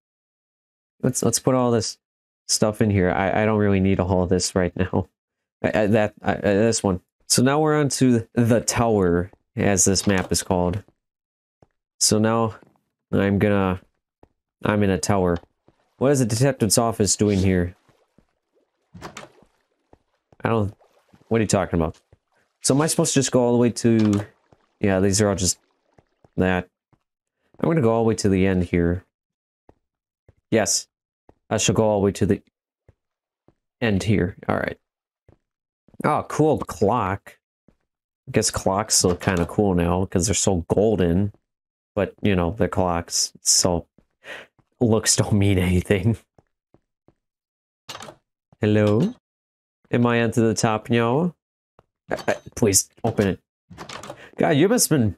Let's, let's put all this stuff in here. I, I don't really need all of this right now. I, I, that, I, this one. So now we're on to the tower, as this map is called. So now I'm gonna... I'm in a tower. What is the detective's office doing here? I don't... What are you talking about? So am I supposed to just go all the way to... Yeah, these are all just... that. I'm gonna go all the way to the end here. Yes. I shall go all the way to the... end here. Alright. Oh, cool clock. I guess clocks look kind of cool now, because they're so golden. But, you know, they're clocks, so... looks don't mean anything. Hello? Am I onto the top now? Uh, please, open it. God, you must have been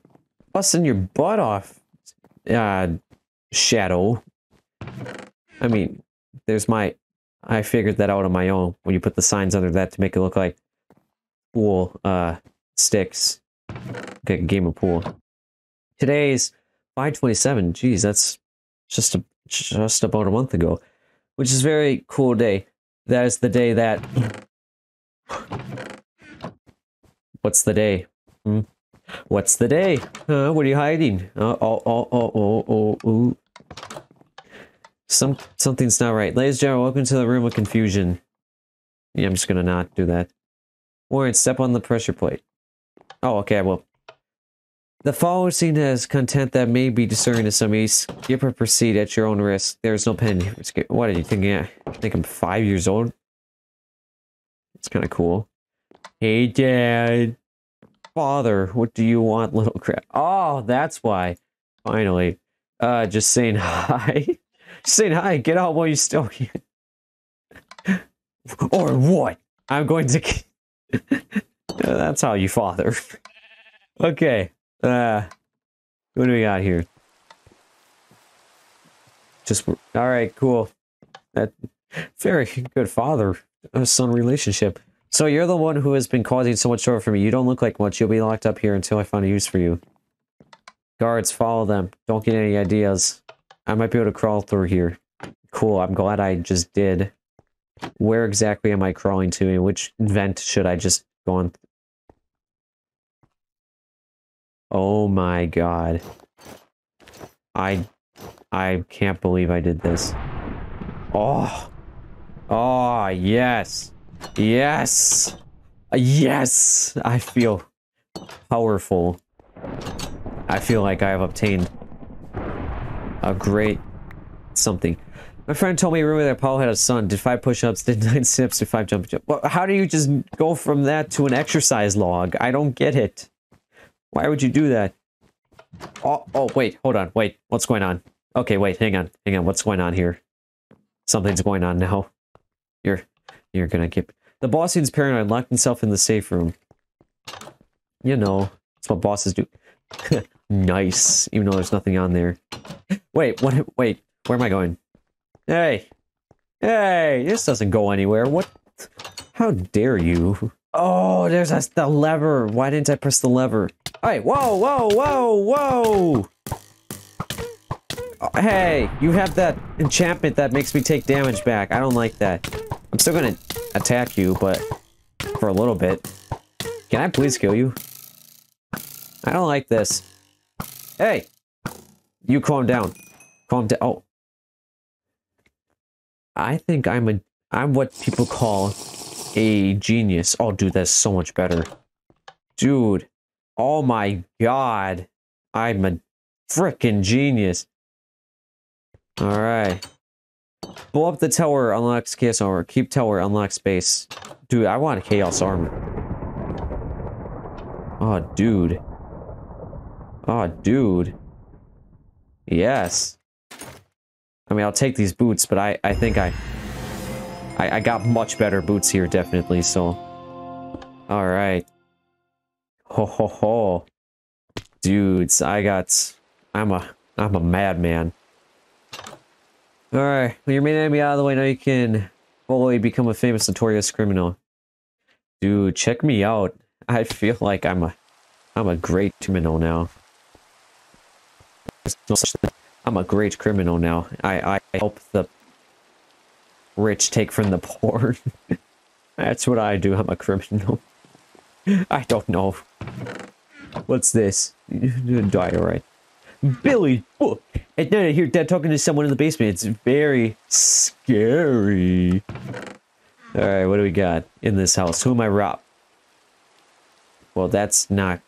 busting your butt off, uh, Shadow. I mean, there's my... I figured that out on my own, when you put the signs under that to make it look like... pool, uh, sticks. Okay, game of pool. Today's five twenty-seven, geez, that's just a, just about a month ago. Which is a very cool day. That is the day that... What's the day? Hmm? What's the day? Huh? What are you hiding? Uh, oh, oh, oh, oh, oh, oh. Some, something's not right. Ladies and gentlemen, welcome to the room of confusion. Yeah, I'm just gonna not do that. Warren, step on the pressure plate. Oh, okay, I will. The follower scene has content that may be discerning to some ease. Skip or proceed at your own risk. There is no pen. What are you thinking? I think I'm five years old. It's kind of cool. Hey, Dad. Father, what do you want, little crap? Oh, that's why. Finally. Uh, just saying hi. Just saying hi. Get out while you still can. Or what? I'm going to... That's how you father. Okay. Uh, what do we got here? Just... Alright, cool. That very good father-son relationship. So you're the one who has been causing so much trouble for me. You don't look like much. You'll be locked up here until I find a use for you. Guards, follow them. Don't get any ideas. I might be able to crawl through here. Cool, I'm glad I just did. Where exactly am I crawling to, and which vent should I just go on? Oh my God. I... I can't believe I did this. Oh! Oh, yes! Yes! Yes! I feel powerful. I feel like I have obtained a great something. My friend told me a rumor that Apollo had a son. Did five push-ups, did nine sit-ups, did five jump jump. Well, how do you just go from that to an exercise log? I don't get it. Why would you do that? Oh, oh, wait, hold on, wait, what's going on? Okay, wait, hang on, hang on, what's going on here? Something's going on now. You're, you're gonna keep... The boss seems paranoid, locked himself in the safe room. You know, that's what bosses do. Nice, even though there's nothing on there. Wait, what, wait, where am I going? Hey, hey, this doesn't go anywhere, what? How dare you? Oh, there's a, the lever. Why didn't I press the lever? Hey, whoa, whoa, whoa, whoa! Hey, you have that enchantment that makes me take damage back. I don't like that. I'm still gonna attack you, but for a little bit. Can I please kill you? I don't like this. Hey! You calm down. Calm down. Oh. I think I'm a... I'm what people call... a genius. Oh, dude, that's so much better. Dude. Oh my god. I'm a freaking genius. Alright. Blow up the tower, unlocks chaos armor. Keep tower, unlock space. Dude, I want a chaos armor. Oh, dude. Oh, dude. Yes. I mean, I'll take these boots, but I, I think I... I, I got much better boots here, definitely, so... Alright. Ho ho ho. Dudes, I got... I'm a... I'm a madman. Alright, with your main enemy out of the way, now you can... fully become a famous notorious criminal. Dude, check me out. I feel like I'm a... I'm a great criminal now. There's no such thing. I'm a great criminal now. I, I help the... rich take from the poor. That's what I do. I'm a criminal. I don't know. What's this? Diorite. Billy book. And then I hear Dad talking to someone in the basement. It's very scary. Alright, what do we got in this house? Who am I rob? Well, that's not...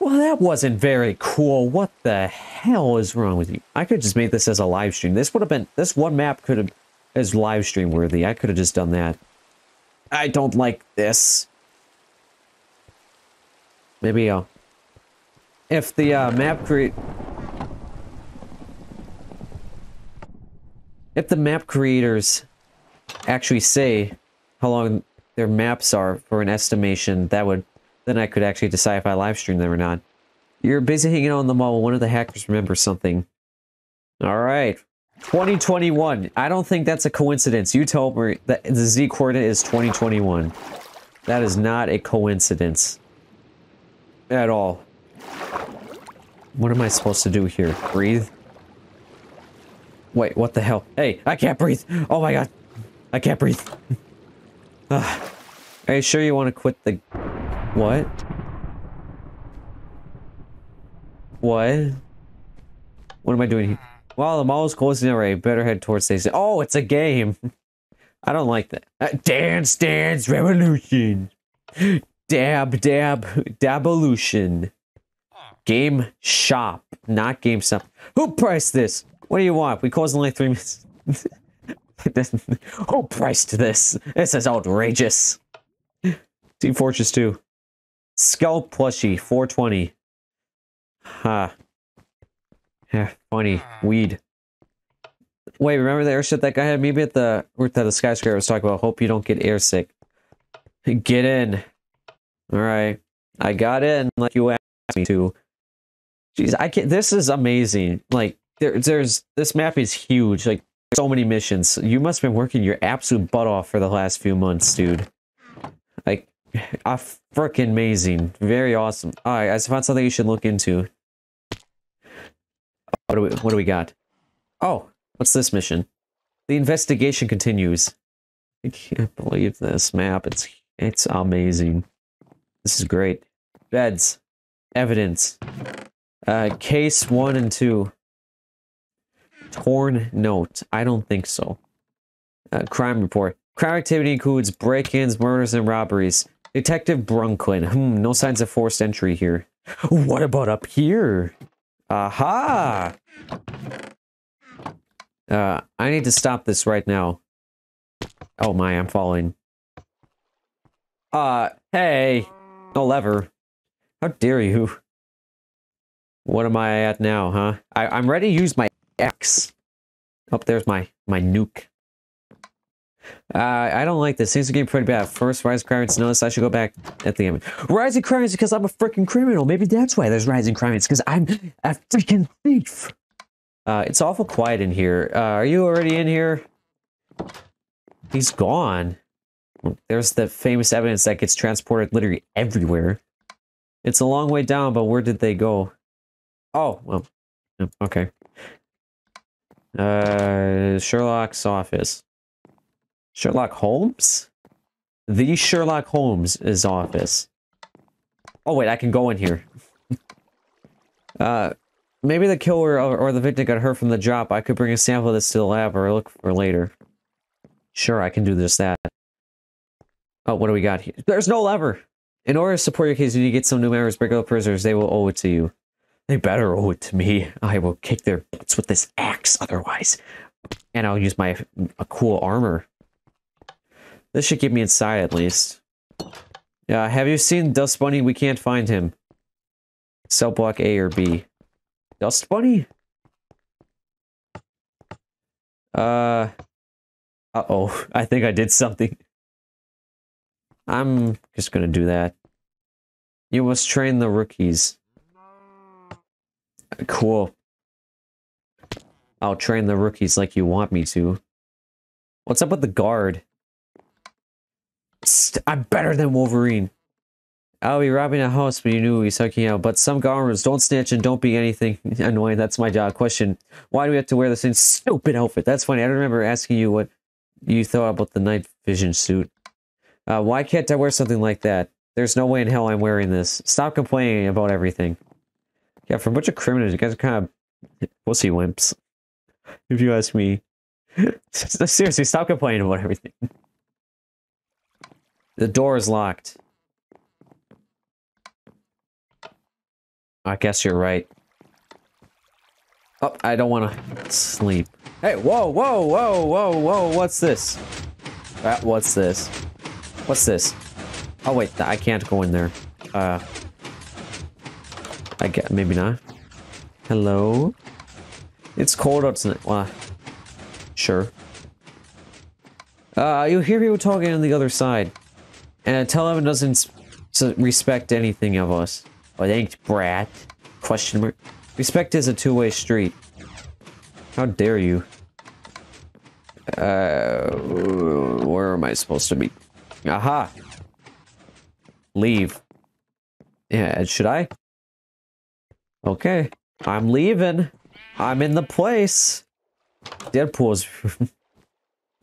Well, that wasn't very cool. What the hell is wrong with you? I could just make this as a live stream. This would have been... This one map could have... is live stream worthy. I could have just done that. I don't like this. Maybe I'll... If the uh, map create... If the map creators actually say how long their maps are for an estimation, that would... Then I could actually decide if I live stream them or not. You're busy hanging out on the mall. One of the hackers remembers something. All right. twenty twenty-one. I don't think that's a coincidence. You told me that the Z coordinate is twenty twenty-one. That is not a coincidence. At all. What am I supposed to do here? Breathe? Wait, what the hell? Hey, I can't breathe. Oh my god. I can't breathe. Are you sure you want to quit the... What? What? What am I doing here? Well, the mall is closing already. Better head towards station. Oh, it's a game. I don't like that. Uh, dance, dance, revolution. Dab, dab, davolution. Game shop, not game shop. Who priced this? What do you want? We closed in like three minutes. Who priced this? This is outrageous. Team Fortress two. Scalp plushie, four twenty. Ha. Huh. Funny. Weed. Wait, remember the airship that guy had? Maybe at the root that the skyscraper was talking about. Hope you don't get airsick. Get in. Alright. I got in like you asked me to. Jeez, I can't. This is amazing. Like, there, there's... This map is huge. Like, so many missions. You must have been working your absolute butt off for the last few months, dude. Like... Ah, frickin' amazing. Very awesome. Alright, I found something you should look into. What do we, what do we got? Oh, what's this mission? The investigation continues. I can't believe this map. It's, it's amazing. This is great. Beds. Evidence. Uh, case one and two. Torn note. I don't think so. Uh, crime report. Crime activity includes break-ins, murders, and robberies. Detective Brunquin. Hmm, no signs of forced entry here. What about up here? Aha! Uh, I need to stop this right now. Oh my, I'm falling. Uh, hey! No lever. How dare you? What am I at now, huh? I, I'm ready to use my X. Up there's my, my nuke. Uh, I don't like this. Seems to be pretty bad. First, rise of crimes. Notice I should go back at the end. Rise of crimes because I'm a freaking criminal. Maybe that's why there's rising crimes, because I'm a freaking thief. Uh, it's awful quiet in here. Uh, are you already in here? He's gone. There's the famous evidence that gets transported literally everywhere. It's a long way down, but where did they go? Oh, well, okay. Uh, Sherlock's office. Sherlock Holmes? The Sherlock Holmes' is office. Oh, wait, I can go in here. uh, maybe the killer or, or the victim got hurt from the drop. I could bring a sample of this to the lab or look for later. Sure, I can do this, that. Oh, what do we got here? There's no lever! In order to support your case, you need to get some new members, break up prisoners. They will owe it to you. They better owe it to me. I will kick their butts with this axe, otherwise. And I'll use my a cool armor. This should get me inside, at least. Yeah, uh, have you seen Dust Bunny? We can't find him. Cell block A or B. Dust Bunny? Uh... Uh-oh. I think I did something. I'm just gonna do that. You must train the rookies. Cool. I'll train the rookies like you want me to. What's up with the guard? I'm better than Wolverine. I'll be robbing a house, but you knew he's sucking out. But some governments don't snitch and don't be anything annoying. That's my job. Question: why do we have to wear the same stupid outfit? That's funny. I don't remember asking you what you thought about the night vision suit. Uh, why can't I wear something like that? There's no way in hell I'm wearing this. Stop complaining about everything. Yeah, for a bunch of criminals, you guys are kind of pussy wimps, if you ask me. Seriously, stop complaining about everything. The door is locked. I guess you're right. Oh, I don't want to sleep. Hey, whoa, whoa, whoa, whoa, whoa, what's this? Uh, what's this? What's this? Oh, wait, I can't go in there. Uh, I guess, maybe not. Hello? It's cold out tonight. Well, sure. Uh, you hear people talking on the other side. And Televen doesn't respect anything of us. Oh, thanks, brat. Question mark. Respect is a two-way street. How dare you? Uh, where am I supposed to be? Aha! Leave. Yeah, should I? Okay. I'm leaving. I'm in the place. Deadpool's room.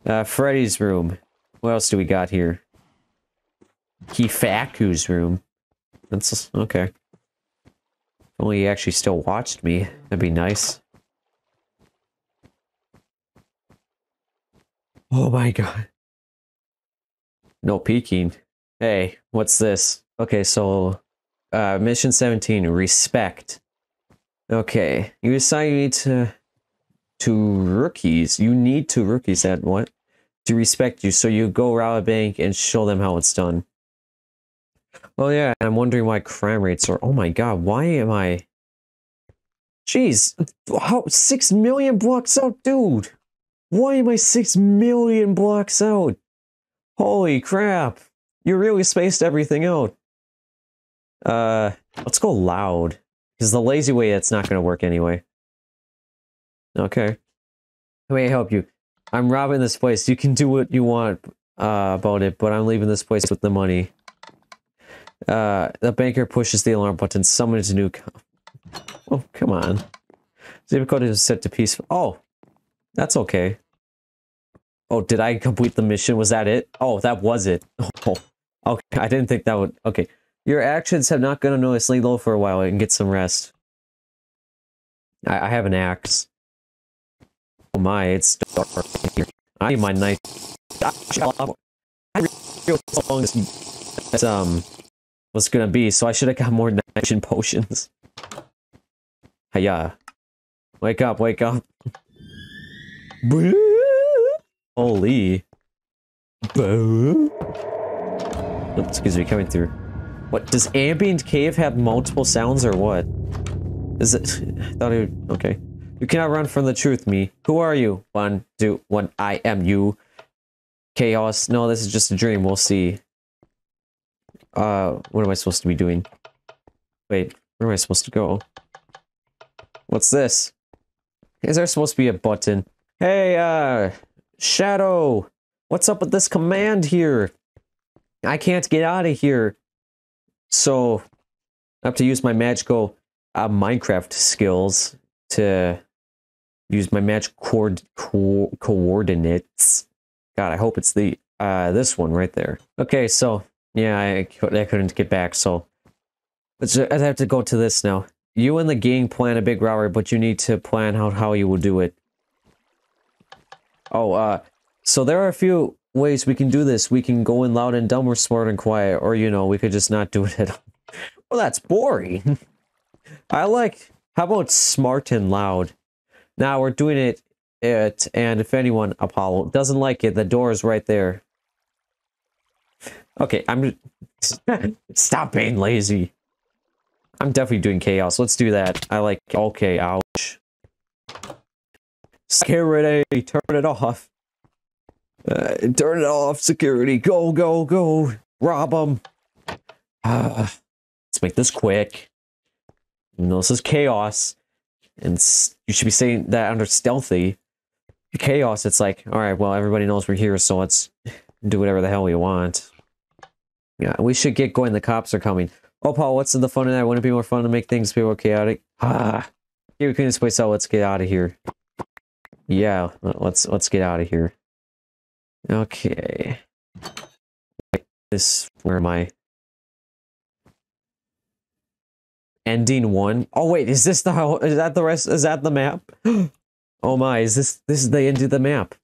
uh, Freddy's room. What else do we got here? Kifaku's room. That's okay. If only he actually still watched me. That'd be nice. Oh my god. No peeking. Hey, what's this? Okay, so... Uh, mission seventeen, respect. Okay. You decide you need to... To rookies. You need two rookies at what? To respect you, so you go rob a bank and show them how it's done. Oh yeah, I'm wondering why crime rates are... Oh my god, why am I... Jeez, how... Six million blocks out, dude! Why am I six million blocks out? Holy crap! You really spaced everything out. Uh, let's go loud. Because the lazy way, it's not gonna work anyway. Okay. How may I help you? I'm robbing this place. You can do what you want uh, about it, but I'm leaving this place with the money. Uh, the banker pushes the alarm button, summons a new... Oh, come on. Zip code is set to peaceful. Oh, that's okay. Oh, did I complete the mission? Was that it? Oh, that was it. Oh, okay. I didn't think that would... Okay. Your actions have not gone unnoticed. Lay low for a while and get some rest. I, I have an axe. Oh my, it's dark here. I need my knife. I realized how long this... That's, um, what's gonna be, so I should have got more nitrogen potions. Hiya. Wake up, wake up. Holy. Oops, excuse me, coming through. What, does Ambient Cave have multiple sounds or what? Is it? I thought it would. Okay. You cannot run from the truth, me. Who are you? One, two, one. I am you. Chaos. No, this is just a dream. We'll see. Uh, what am I supposed to be doing? Wait, where am I supposed to go? What's this? Is there supposed to be a button? Hey, uh, Shadow, what's up with this command here? I can't get out of here. So, I have to use my magical uh, Minecraft skills to use my magic co co coordinates. God, I hope it's the, uh, this one right there. Okay, so, yeah, I, I couldn't get back, so. I have to go to this now. You and the gang plan a big robbery, but you need to plan out how you will do it. Oh, uh, so there are a few ways we can do this. We can go in loud and dumb, or smart and quiet, or, you know, we could just not do it at all. Well, that's boring. I like, how about smart and loud? Now we're doing it, it, and if anyone, Apollo, doesn't like it, the door is right there. Okay, I'm just... Stop being lazy. I'm definitely doing chaos. Let's do that. I like... Okay, ouch. Security, turn it off. Uh, turn it off, security. Go, go, go. Rob them. Uh, let's make this quick. You know, this is chaos. And you should be saying that under stealthy. Chaos, it's like, alright, well, everybody knows we're here, so let's do whatever the hell we want. Yeah, we should get going. The cops are coming. Oh, Paul, what's in the fun of that? Wouldn't it be more fun to make things feel chaotic? Ah, here we can this place out. Let's get out of here. Yeah, let's let's get out of here. Okay. This, where am I? Ending one. Oh wait, is this the how? Is that the rest? Is that the map? Oh my, is this this is the end of the map?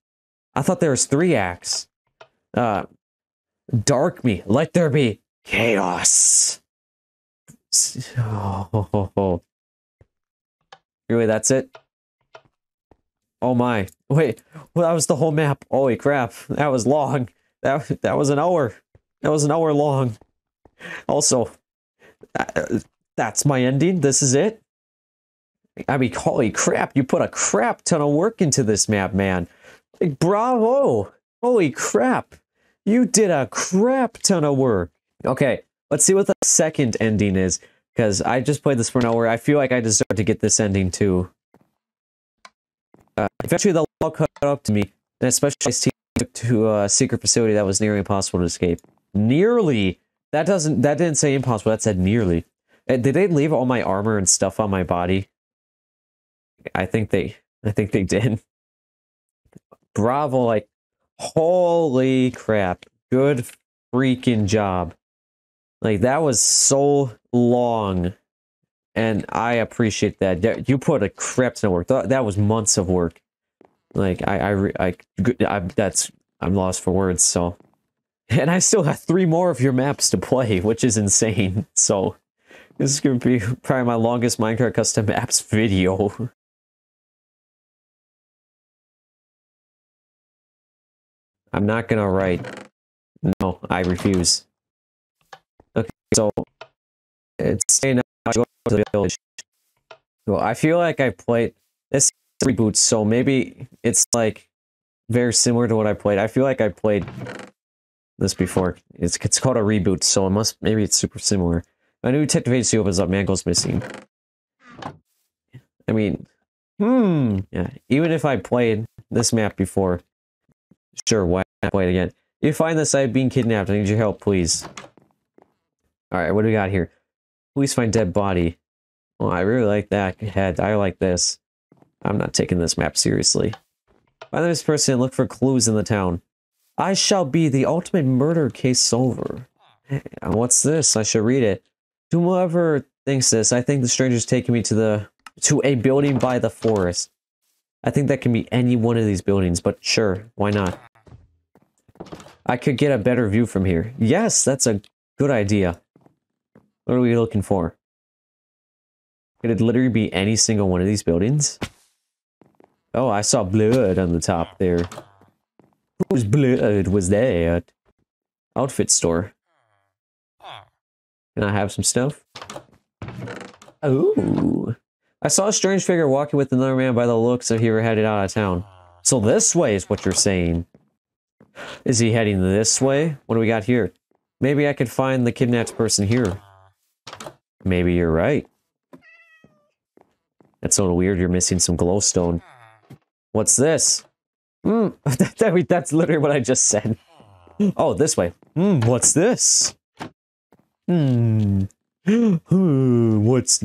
I thought there was three acts. Uh, dark me. Let there be chaos. Oh, ho, ho, ho. Really, that's it? Oh my. Wait, well, that was the whole map. Holy crap, that was long. That, that was an hour. That was an hour long. Also, that, that's my ending. This is it. I mean, holy crap, you put a crap ton of work into this map, man. Like, bravo. Holy crap. You did a crap ton of work. Okay, let's see what the second ending is, because I just played this for an hour. I feel like I deserve to get this ending too. Uh, eventually, the law caught up to me, and a specialized team took to a secret facility that was nearly impossible to escape. Nearly? That doesn't. That didn't say impossible. That said nearly. Did they leave all my armor and stuff on my body? I think they. I think they did. Bravo! Like, holy crap! Good freaking job. Like, that was so long, and I appreciate that. You put a crap ton of work. That was months of work. Like, I, I, I, I, that's, I'm lost for words, so. And I still have three more of your maps to play, which is insane. So, this is going to be probably my longest Minecraft custom maps video. I'm not going to write. No, I refuse. Okay, so it's saying I go to the village. Well, I feel like I played this reboot, so maybe it's like very similar to what I played. I feel like I played this before. It's it's called a reboot, so it must maybe it's super similar. My new detective agency opens up. Man goes missing. I mean, hmm. Yeah, even if I played this map before, sure, why not play it again? You find this site being kidnapped. I need your help, please. Alright, what do we got here? Police find dead body. Oh, I really like that head. I like this. I'm not taking this map seriously. Find this person and look for clues in the town. I shall be the ultimate murder case over. What's this? I should read it. To whoever thinks this, I think the stranger's taking me to the to a building by the forest. I think that can be any one of these buildings, but sure, why not? I could get a better view from here. Yes, that's a good idea. What are we looking for? Could it literally be any single one of these buildings? Oh, I saw blood on the top there. Whose blood was that? Outfit store. Can I have some stuff? Oh, I saw a strange figure walking with another man by the looks of he were headed out of town. So this way is what you're saying. Is he heading this way? What do we got here? Maybe I could find the kidnapped person here. Maybe you're right. That's so weird, you're missing some glowstone. What's this? Mm, that, that's literally what I just said. Oh, this way. Mm, what's this? Hmm. What's...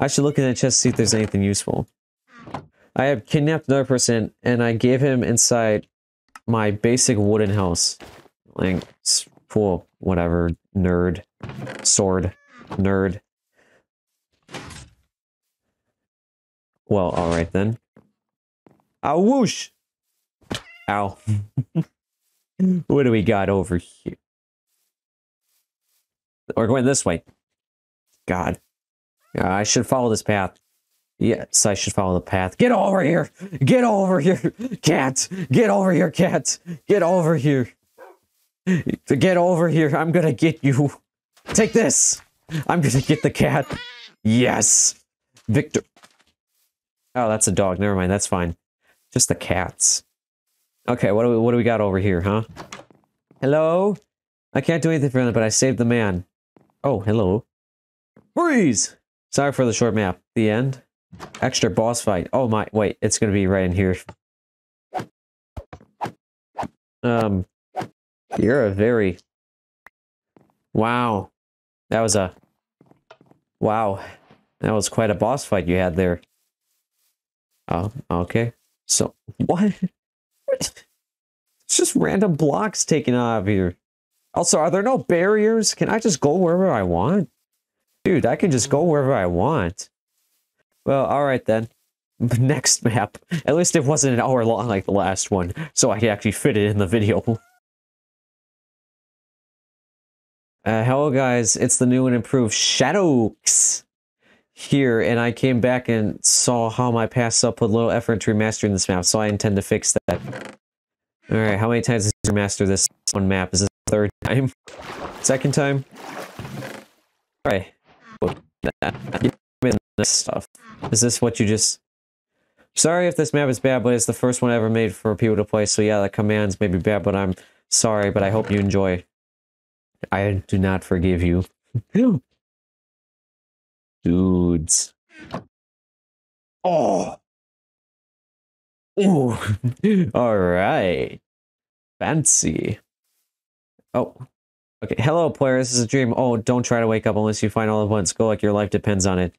I should look in that chest to see if there's anything useful. I have kidnapped another person, and I gave him inside my basic wooden house. Like, cool, whatever, nerd, sword, nerd. Well, alright then. Ow, whoosh! Ow. What do we got over here? We're going this way. God. Uh, I should follow this path. Yes, I should follow the path. Get over here! Get over here! Cat! Get over here, cat! Get over here! Get over here! I'm gonna get you! Take this! I'm gonna get the cat! Yes! Victor! Oh, that's a dog. Never mind, that's fine. Just the cats. Okay, what do we, what do we got over here, huh? Hello? I can't do anything for him, but I saved the man. Oh, hello. Freeze! Sorry for the short map. The end. Extra boss fight. Oh my, wait, it's gonna be right in here. Um, you're a very... Wow. That was a... Wow. That was quite a boss fight you had there. Oh, okay. So, what? What? It's just random blocks taken out of here. Also, are there no barriers? Can I just go wherever I want? Dude, I can just go wherever I want. Well, alright then. Next map. At least it wasn't an hour long like the last one, so I could actually fit it in the video. Uh, hello guys, it's the new and improved Sh four d zero W X here, and I came back and saw how my past self put little effort into remastering this map, so I intend to fix that. Alright, how many times did you remaster this one map? Is this the third time? Second time? Alright. Stuff. Is this what you just... Sorry if this map is bad, but it's the first one I ever made for people to play, so yeah, the commands may be bad, but I'm sorry, but I hope you enjoy. I do not forgive you. Dudes. Oh! Ooh! Alright. Fancy. Oh. Okay, hello player, this is a dream. Oh, don't try to wake up unless you find all at once. Go like your life depends on it.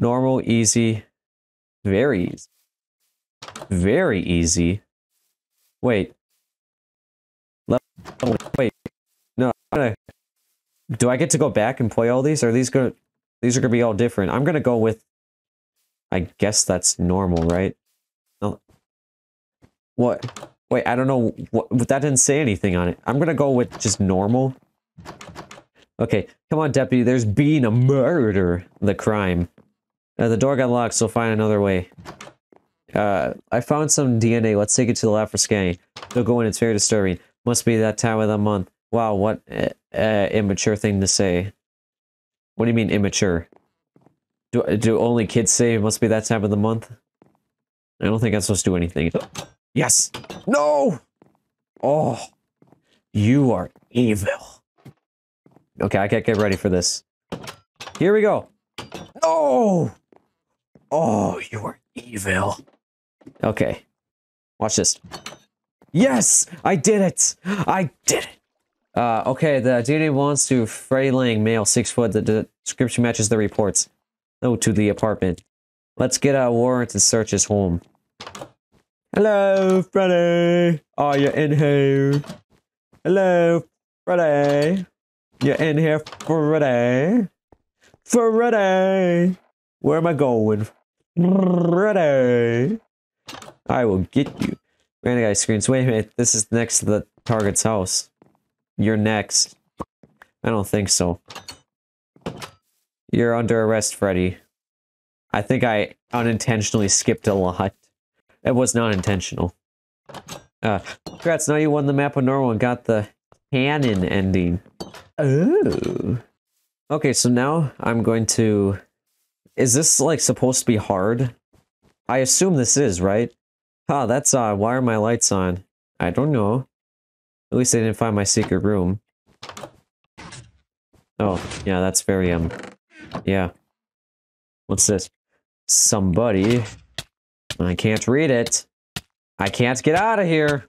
Normal, easy, very easy. Very easy. Wait. Level, wait. No, I'm gonna... Do I get to go back and play all these? Are these gonna... These are gonna be all different. I'm gonna go with... I guess that's normal, right? No. What? Wait, I don't know. What, that didn't say anything on it. I'm gonna go with just normal. Okay, come on, deputy. There's being a murder, the crime. Uh, the door got locked, so find another way. Uh, I found some D N A. Let's take it to the lab for scanning. They'll go in. It's very disturbing. Must be that time of the month. Wow, what uh, uh, immature thing to say. What do you mean immature? Do do only kids say it must be that time of the month? I don't think I'm supposed to do anything. Yes. No. Oh, you are evil. Okay, I can't get ready for this. Here we go. No! Oh, you are evil. Okay. Watch this. Yes! I did it! I did it! Uh, okay, the D N A belongs to Freddy Lang, male, six foot. The, the description matches the reports. No, to the apartment. Let's get a warrant and search his home. Hello, Freddy! Are you in here? Hello, Freddy! You're in here, Friday. Friday. Where am I going? Friday. I will get you. Random guy screams, wait a minute, this is next to the target's house. You're next. I don't think so. You're under arrest, Freddy. I think I unintentionally skipped a lot. It was not intentional. Uh, congrats, now you won the map of normal and got the canon ending. Oh. Okay, so now I'm going to Is this, like, supposed to be hard? I assume this is, right? Ha, huh, that's odd. Why are my lights on? I don't know. At least I didn't find my secret room. Oh, yeah, that's very, um... yeah. What's this? Somebody. I can't read it. I can't get out of here.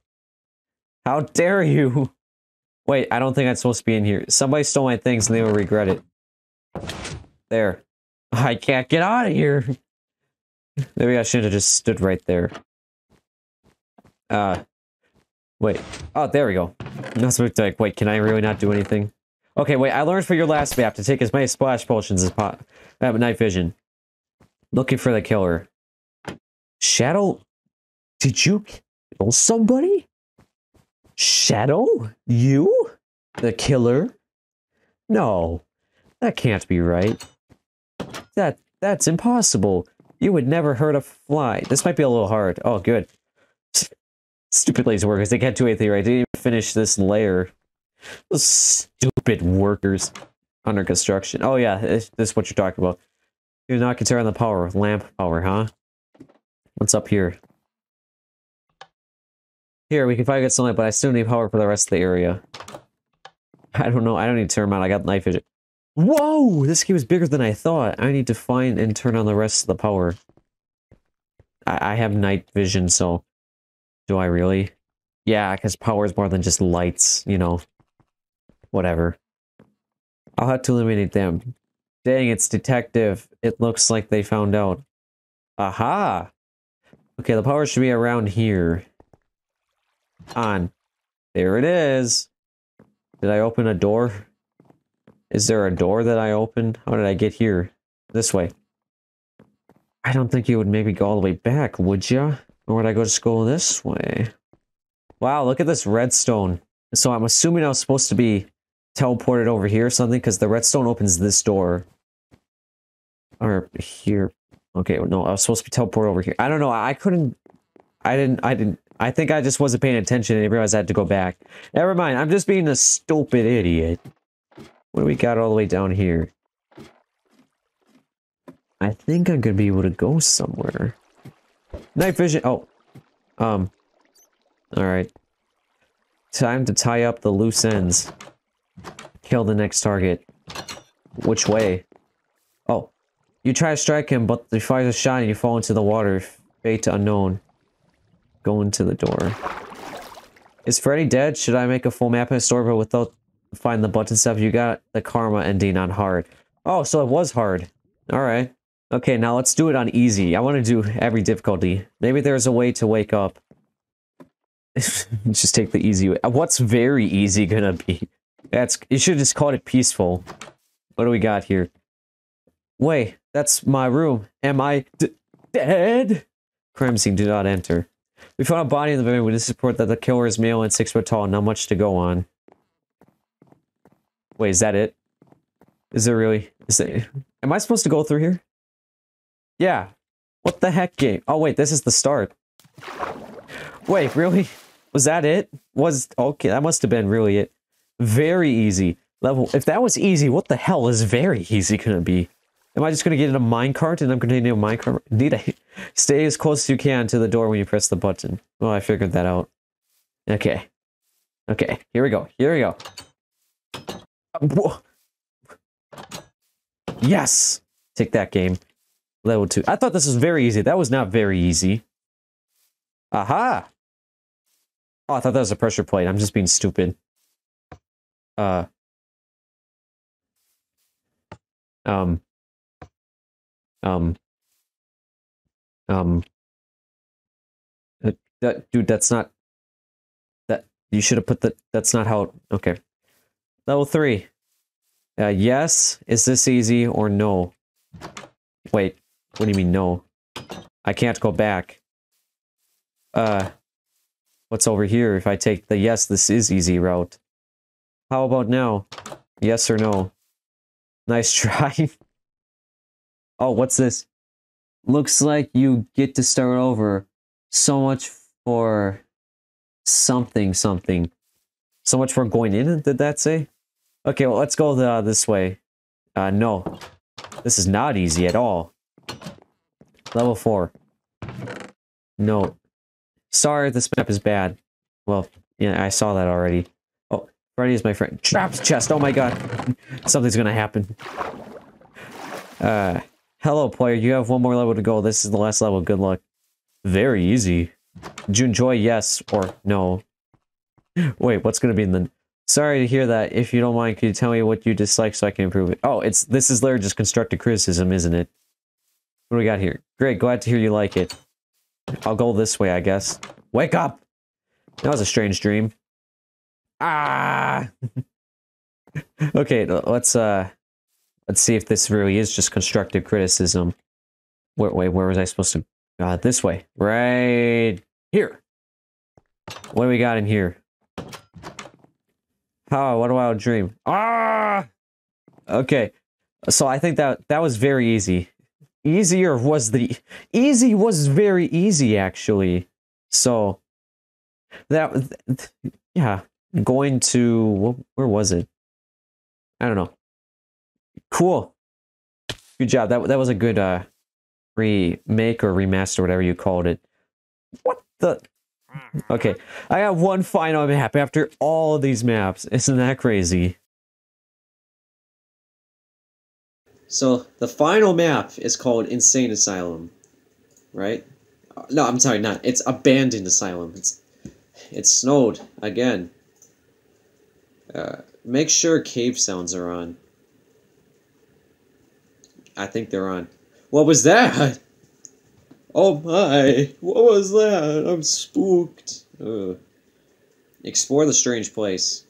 How dare you? Wait, I don't think I'm supposed to be in here. Somebody stole my things and they will regret it. There. I can't get out of here. Maybe I should have just stood right there. Uh, wait. Oh, there we go. That's what, like, wait, can I really not do anything? Okay, wait, I learned for your last map to take as many splash potions as possible. I have night vision. Looking for the killer. Shadow? Did you kill somebody? Shadow? You? The killer? No. That can't be right. That, that's impossible. You would never hurt a fly. This might be a little hard. Oh, good. Stupid lazy workers. They can't do anything right. They didn't even finish this layer. Those stupid workers under construction. Oh, yeah. This is what you're talking about. You're not concerned on the power. Lamp power, huh? What's up here? Here, we can probably get sunlight, but I still need power for the rest of the area. I don't know. I don't need to turn on. I got night vision. Whoa! This game is bigger than I thought. I need to find and turn on the rest of the power. I, I have night vision, so... do I really? Yeah, because power is more than just lights, you know. Whatever. I'll have to eliminate them. Dang, it's detective. It looks like they found out. Aha! Okay, the power should be around here. On. There it is! Did I open a door? Is there a door that I open? How did I get here? This way. I don't think you would maybe go all the way back, would ya? Or would I go to school this way? Wow, look at this redstone. So I'm assuming I was supposed to be teleported over here or something, because the redstone opens this door. Or here. Okay, no, I was supposed to be teleported over here. I don't know, I couldn't... I didn't... I didn't... I think I just wasn't paying attention and realized I had to go back. Never mind, I'm just being a stupid idiot. What do we got all the way down here? I think I'm gonna be able to go somewhere. Night vision. Oh. Um. Alright. Time to tie up the loose ends. Kill the next target. Which way? Oh. You try to strike him, but the fires are shot and you fall into the water. Fate unknown. Go into the door. Is Freddy dead? Should I make a full map in a store, but without... find the button stuff? You got the karma ending on hard. Oh, so it was hard. Alright. Okay, now let's do it on easy. I want to do every difficulty. Maybe there's a way to wake up. Just take the easy way. What's very easy gonna be? That's... you should just call it peaceful. What do we got here? Wait, that's my room. Am I d dead? Crime scene, do not enter. We found a body in the very... we just report that the killer is male and six foot tall. Not much to go on. Wait, is that it? Is it really? Is it? Am I supposed to go through here? Yeah. What the heck, game? Oh, wait, this is the start. Wait, really? Was that it? Was... okay, that must have been really it. Very easy. Level... if that was easy, what the hell is very easy gonna be? Am I just gonna get in a minecart and I'm gonna need a minecart? Need a... stay as close as you can to the door when you press the button. Well, I figured that out. Okay. Okay, here we go. Here we go. Whoa. Yes! Take that, game. Level two. I thought this was very easy. That was not very easy. Aha! Oh, I thought that was a pressure plate. I'm just being stupid. Uh. Um. Um. Um. That, that, dude, that's not... that... you should have put the... that's not how... okay. Level three. Uh, yes, is this easy or no? Wait, what do you mean no? I can't go back. Uh, what's over here if I take the yes, this is easy route? How about now? Yes or no? Nice try. Oh, what's this? Looks like you get to start over. So much for something, something. So much for going in, did that say? Okay, well, let's go the, uh, this way. Uh, no. This is not easy at all. Level four. No. Sorry if this map is bad. Well, yeah, I saw that already. Oh, Freddy is my friend. Trapped chest. Oh my god. Something's gonna happen. Uh, hello, player. You have one more level to go. This is the last level. Good luck. Very easy. Did you enjoy? Yes or no? Wait, what's gonna be in the... Sorry to hear that. If you don't mind, could you tell me what you dislike so I can improve it? Oh, it's this is literally just constructive criticism, isn't it? What do we got here? Great, glad to hear you like it. I'll go this way, I guess. Wake up! That was a strange dream. Ah! Okay, let's uh, let's see if this really is just constructive criticism. Wait, wait, where was I supposed to? Uh, this way, right here. What do we got in here? Oh, what a wild dream. Ah! Okay, so I think that that was very easy. Easier was the... Easy was very easy, actually. So, that... Yeah, going to... Where was it? I don't know. Cool. Good job. That, that was a good uh, remake or remaster, whatever you called it. What the... Okay, I have one final map after all of these maps. Isn't that crazy? So, the final map is called Insane Asylum, right? No, I'm sorry, not. It's Abandoned Asylum. It's, it's snowed, again. Uh, make sure cave sounds are on. I think they're on. What was that? Oh my, what was that? I'm spooked. Ugh. Explore the strange place.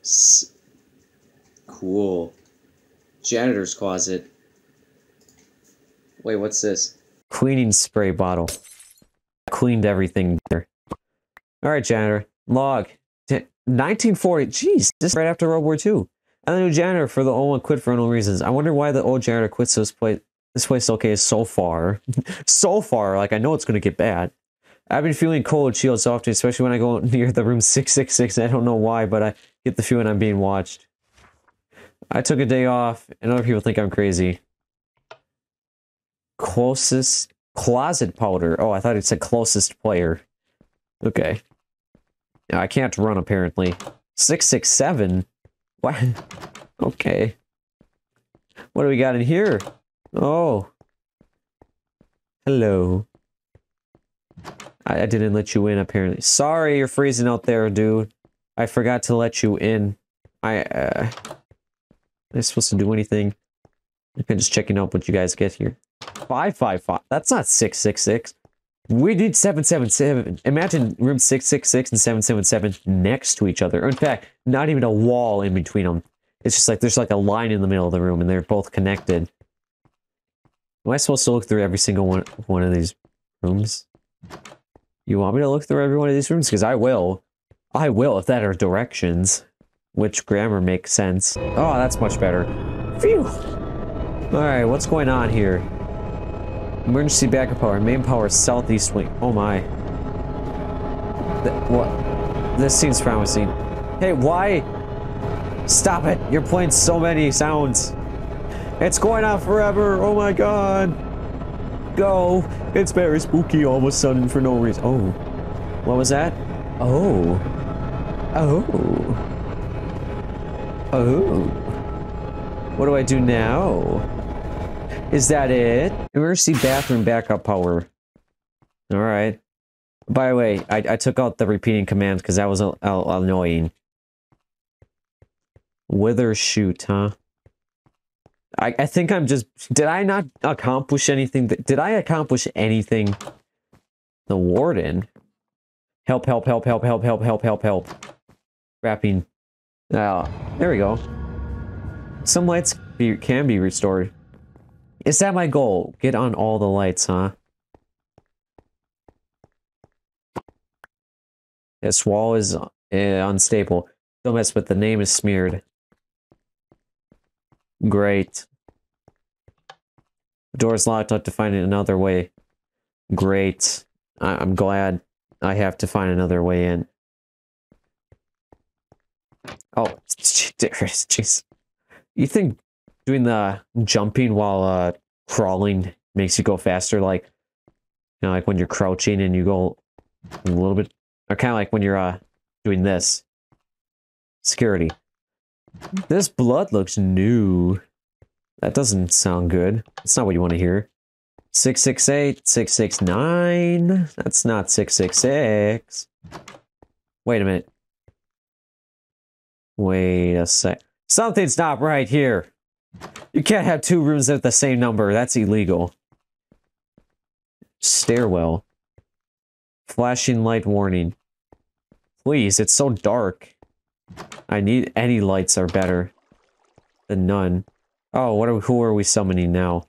S cool. Janitor's closet. Wait, what's this? Cleaning spray bottle. Cleaned everything there. Alright, janitor. Log. nineteen forty. Jeez, this is right after World War Two. And the new janitor for the old one quit for no reasons. I wonder why the old janitor quits this place. This place, okay, is so far. so far, like, I know it's going to get bad. I've been feeling cold chills often, especially when I go near the room six six six. I don't know why, but I get the feeling I'm being watched. I took a day off, and other people think I'm crazy. Closest closet powder. Oh, I thought it said closest player. Okay. I can't run, apparently. six six seven? What? Okay. What do we got in here? Oh. Hello. I, I didn't let you in, apparently. Sorry, you're freezing out there, dude. I forgot to let you in. I, uh... Am I supposed to do anything? I'm just checking out what you guys get here. five five five. That's not six six six. We did seven seven seven. Imagine room six six six and seven seven seven next to each other. In fact, not even a wall in between them. It's just like there's like a line in the middle of the room and they're both connected. Am I supposed to look through every single one, one of these rooms? You want me to look through every one of these rooms? Because I will. I will if that are directions. Which grammar makes sense. Oh, that's much better. Phew! Alright, what's going on here? Emergency backup power. Main power southeast wing. Oh my. Th what? This seems promising. Hey, why? Stop it! You're playing so many sounds. It's going on forever! Oh my god! Go! It's very spooky all of a sudden for no reason. Oh. What was that? Oh. Oh. Oh. What do I do now? Is that it? Emergency bathroom backup power. Alright. By the way, I, I took out the repeating commands because that was a, a, annoying. Wither shoot, huh? I, I think I'm just... Did I not accomplish anything? Did I accomplish anything? The warden. Help, help, help, help, help, help, help, help, help. Wrapping. Oh, there we go. Some lights be, can be restored. Is that my goal? Get on all the lights, huh? This wall is uh, unstable. Don't mess with the name is smeared. Great. Door's locked, I'll have to find another way. Great. I I'm glad I have to find another way in. Oh, jeez. You think doing the jumping while uh, crawling makes you go faster. Like, you know, like when you're crouching and you go a little bit, or kind of like when you're uh, doing this. Security. This blood looks new. That doesn't sound good. That's not what you want to hear. six six eight, six six nine. That's not six six six. Wait a minute. Wait a sec. Something's not right here. You can't have two rooms at the same number. That's illegal. Stairwell. Flashing light warning. Please, it's so dark. I need any lights are better than none. Oh, what are we, who are we summoning now?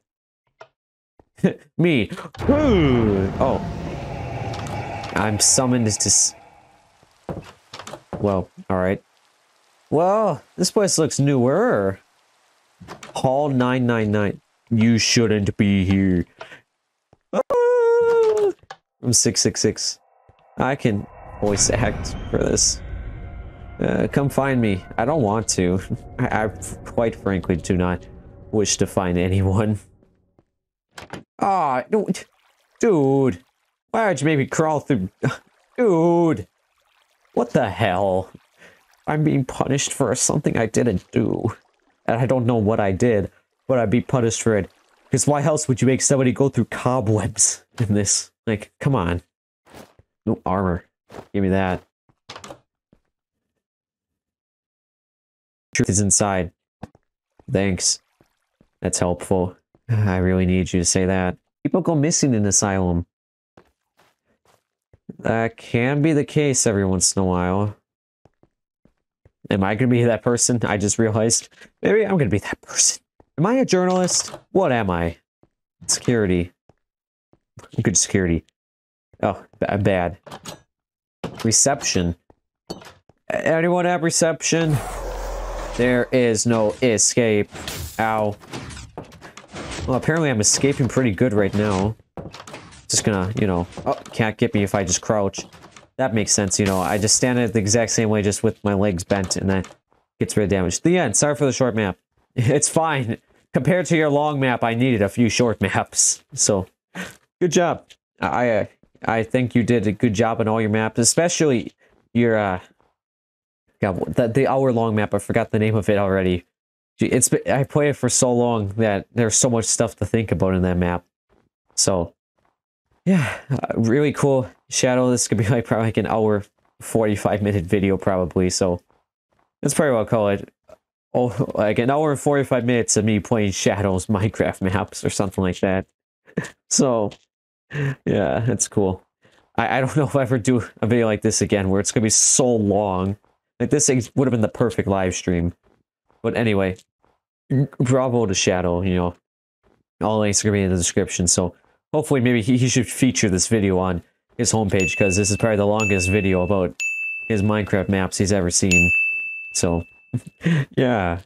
Me. Ooh. Oh. I'm summoned to... S well, alright. Well, this place looks newer. Hall nine nine nine. You shouldn't be here. Ah! I'm six six six. I can voice act for this. Uh, come find me. I don't want to. I, I quite frankly do not wish to find anyone. Ah, oh, dude. Why would you make me crawl through? Dude. What the hell? I'm being punished for something I didn't do. And I don't know what I did, but I'd be punished for it. Because why else would you make somebody go through cobwebs in this? Like, come on. No armor. Give me that. Truth is inside. Thanks. That's helpful. I really need you to say that. People go missing in Asylum. That can be the case every once in a while. Am I going to be that person? I just realized. Maybe I'm going to be that person. Am I a journalist? What am I? Security. Good security. Oh, bad. Reception. Anyone have reception? There is no escape. Ow. Well, apparently I'm escaping pretty good right now. Just gonna, you know... Oh, can't get me if I just crouch. That makes sense, you know. I just stand it the exact same way, just with my legs bent, and that gets rid of damage. The end. Sorry for the short map. It's fine. Compared to your long map, I needed a few short maps. So, good job. I I think you did a good job on all your maps, especially your... uh. God, the, the hour-long map, I forgot the name of it already. It's been, I played it for so long that there's so much stuff to think about in that map. So, yeah, uh, really cool. Shadow, this could be like probably like an hour, forty-five minute video probably, so that's probably what I'll call it. Oh, like an hour and forty-five minutes of me playing Shadow's Minecraft maps or something like that. So, yeah, that's cool. I, I don't know if I ever do a video like this again where it's going to be so long. Like, this would have been the perfect live stream. But anyway, bravo to Shadow, you know. All links are going to be in the description, so hopefully maybe he, he should feature this video on his homepage, because this is probably the longest video about his Minecraft maps he's ever seen. So, yeah.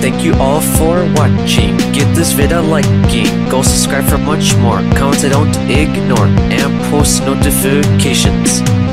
Thank you all for watching. Give this video a like. Go subscribe for much more. Comments I don't ignore. And post notifications.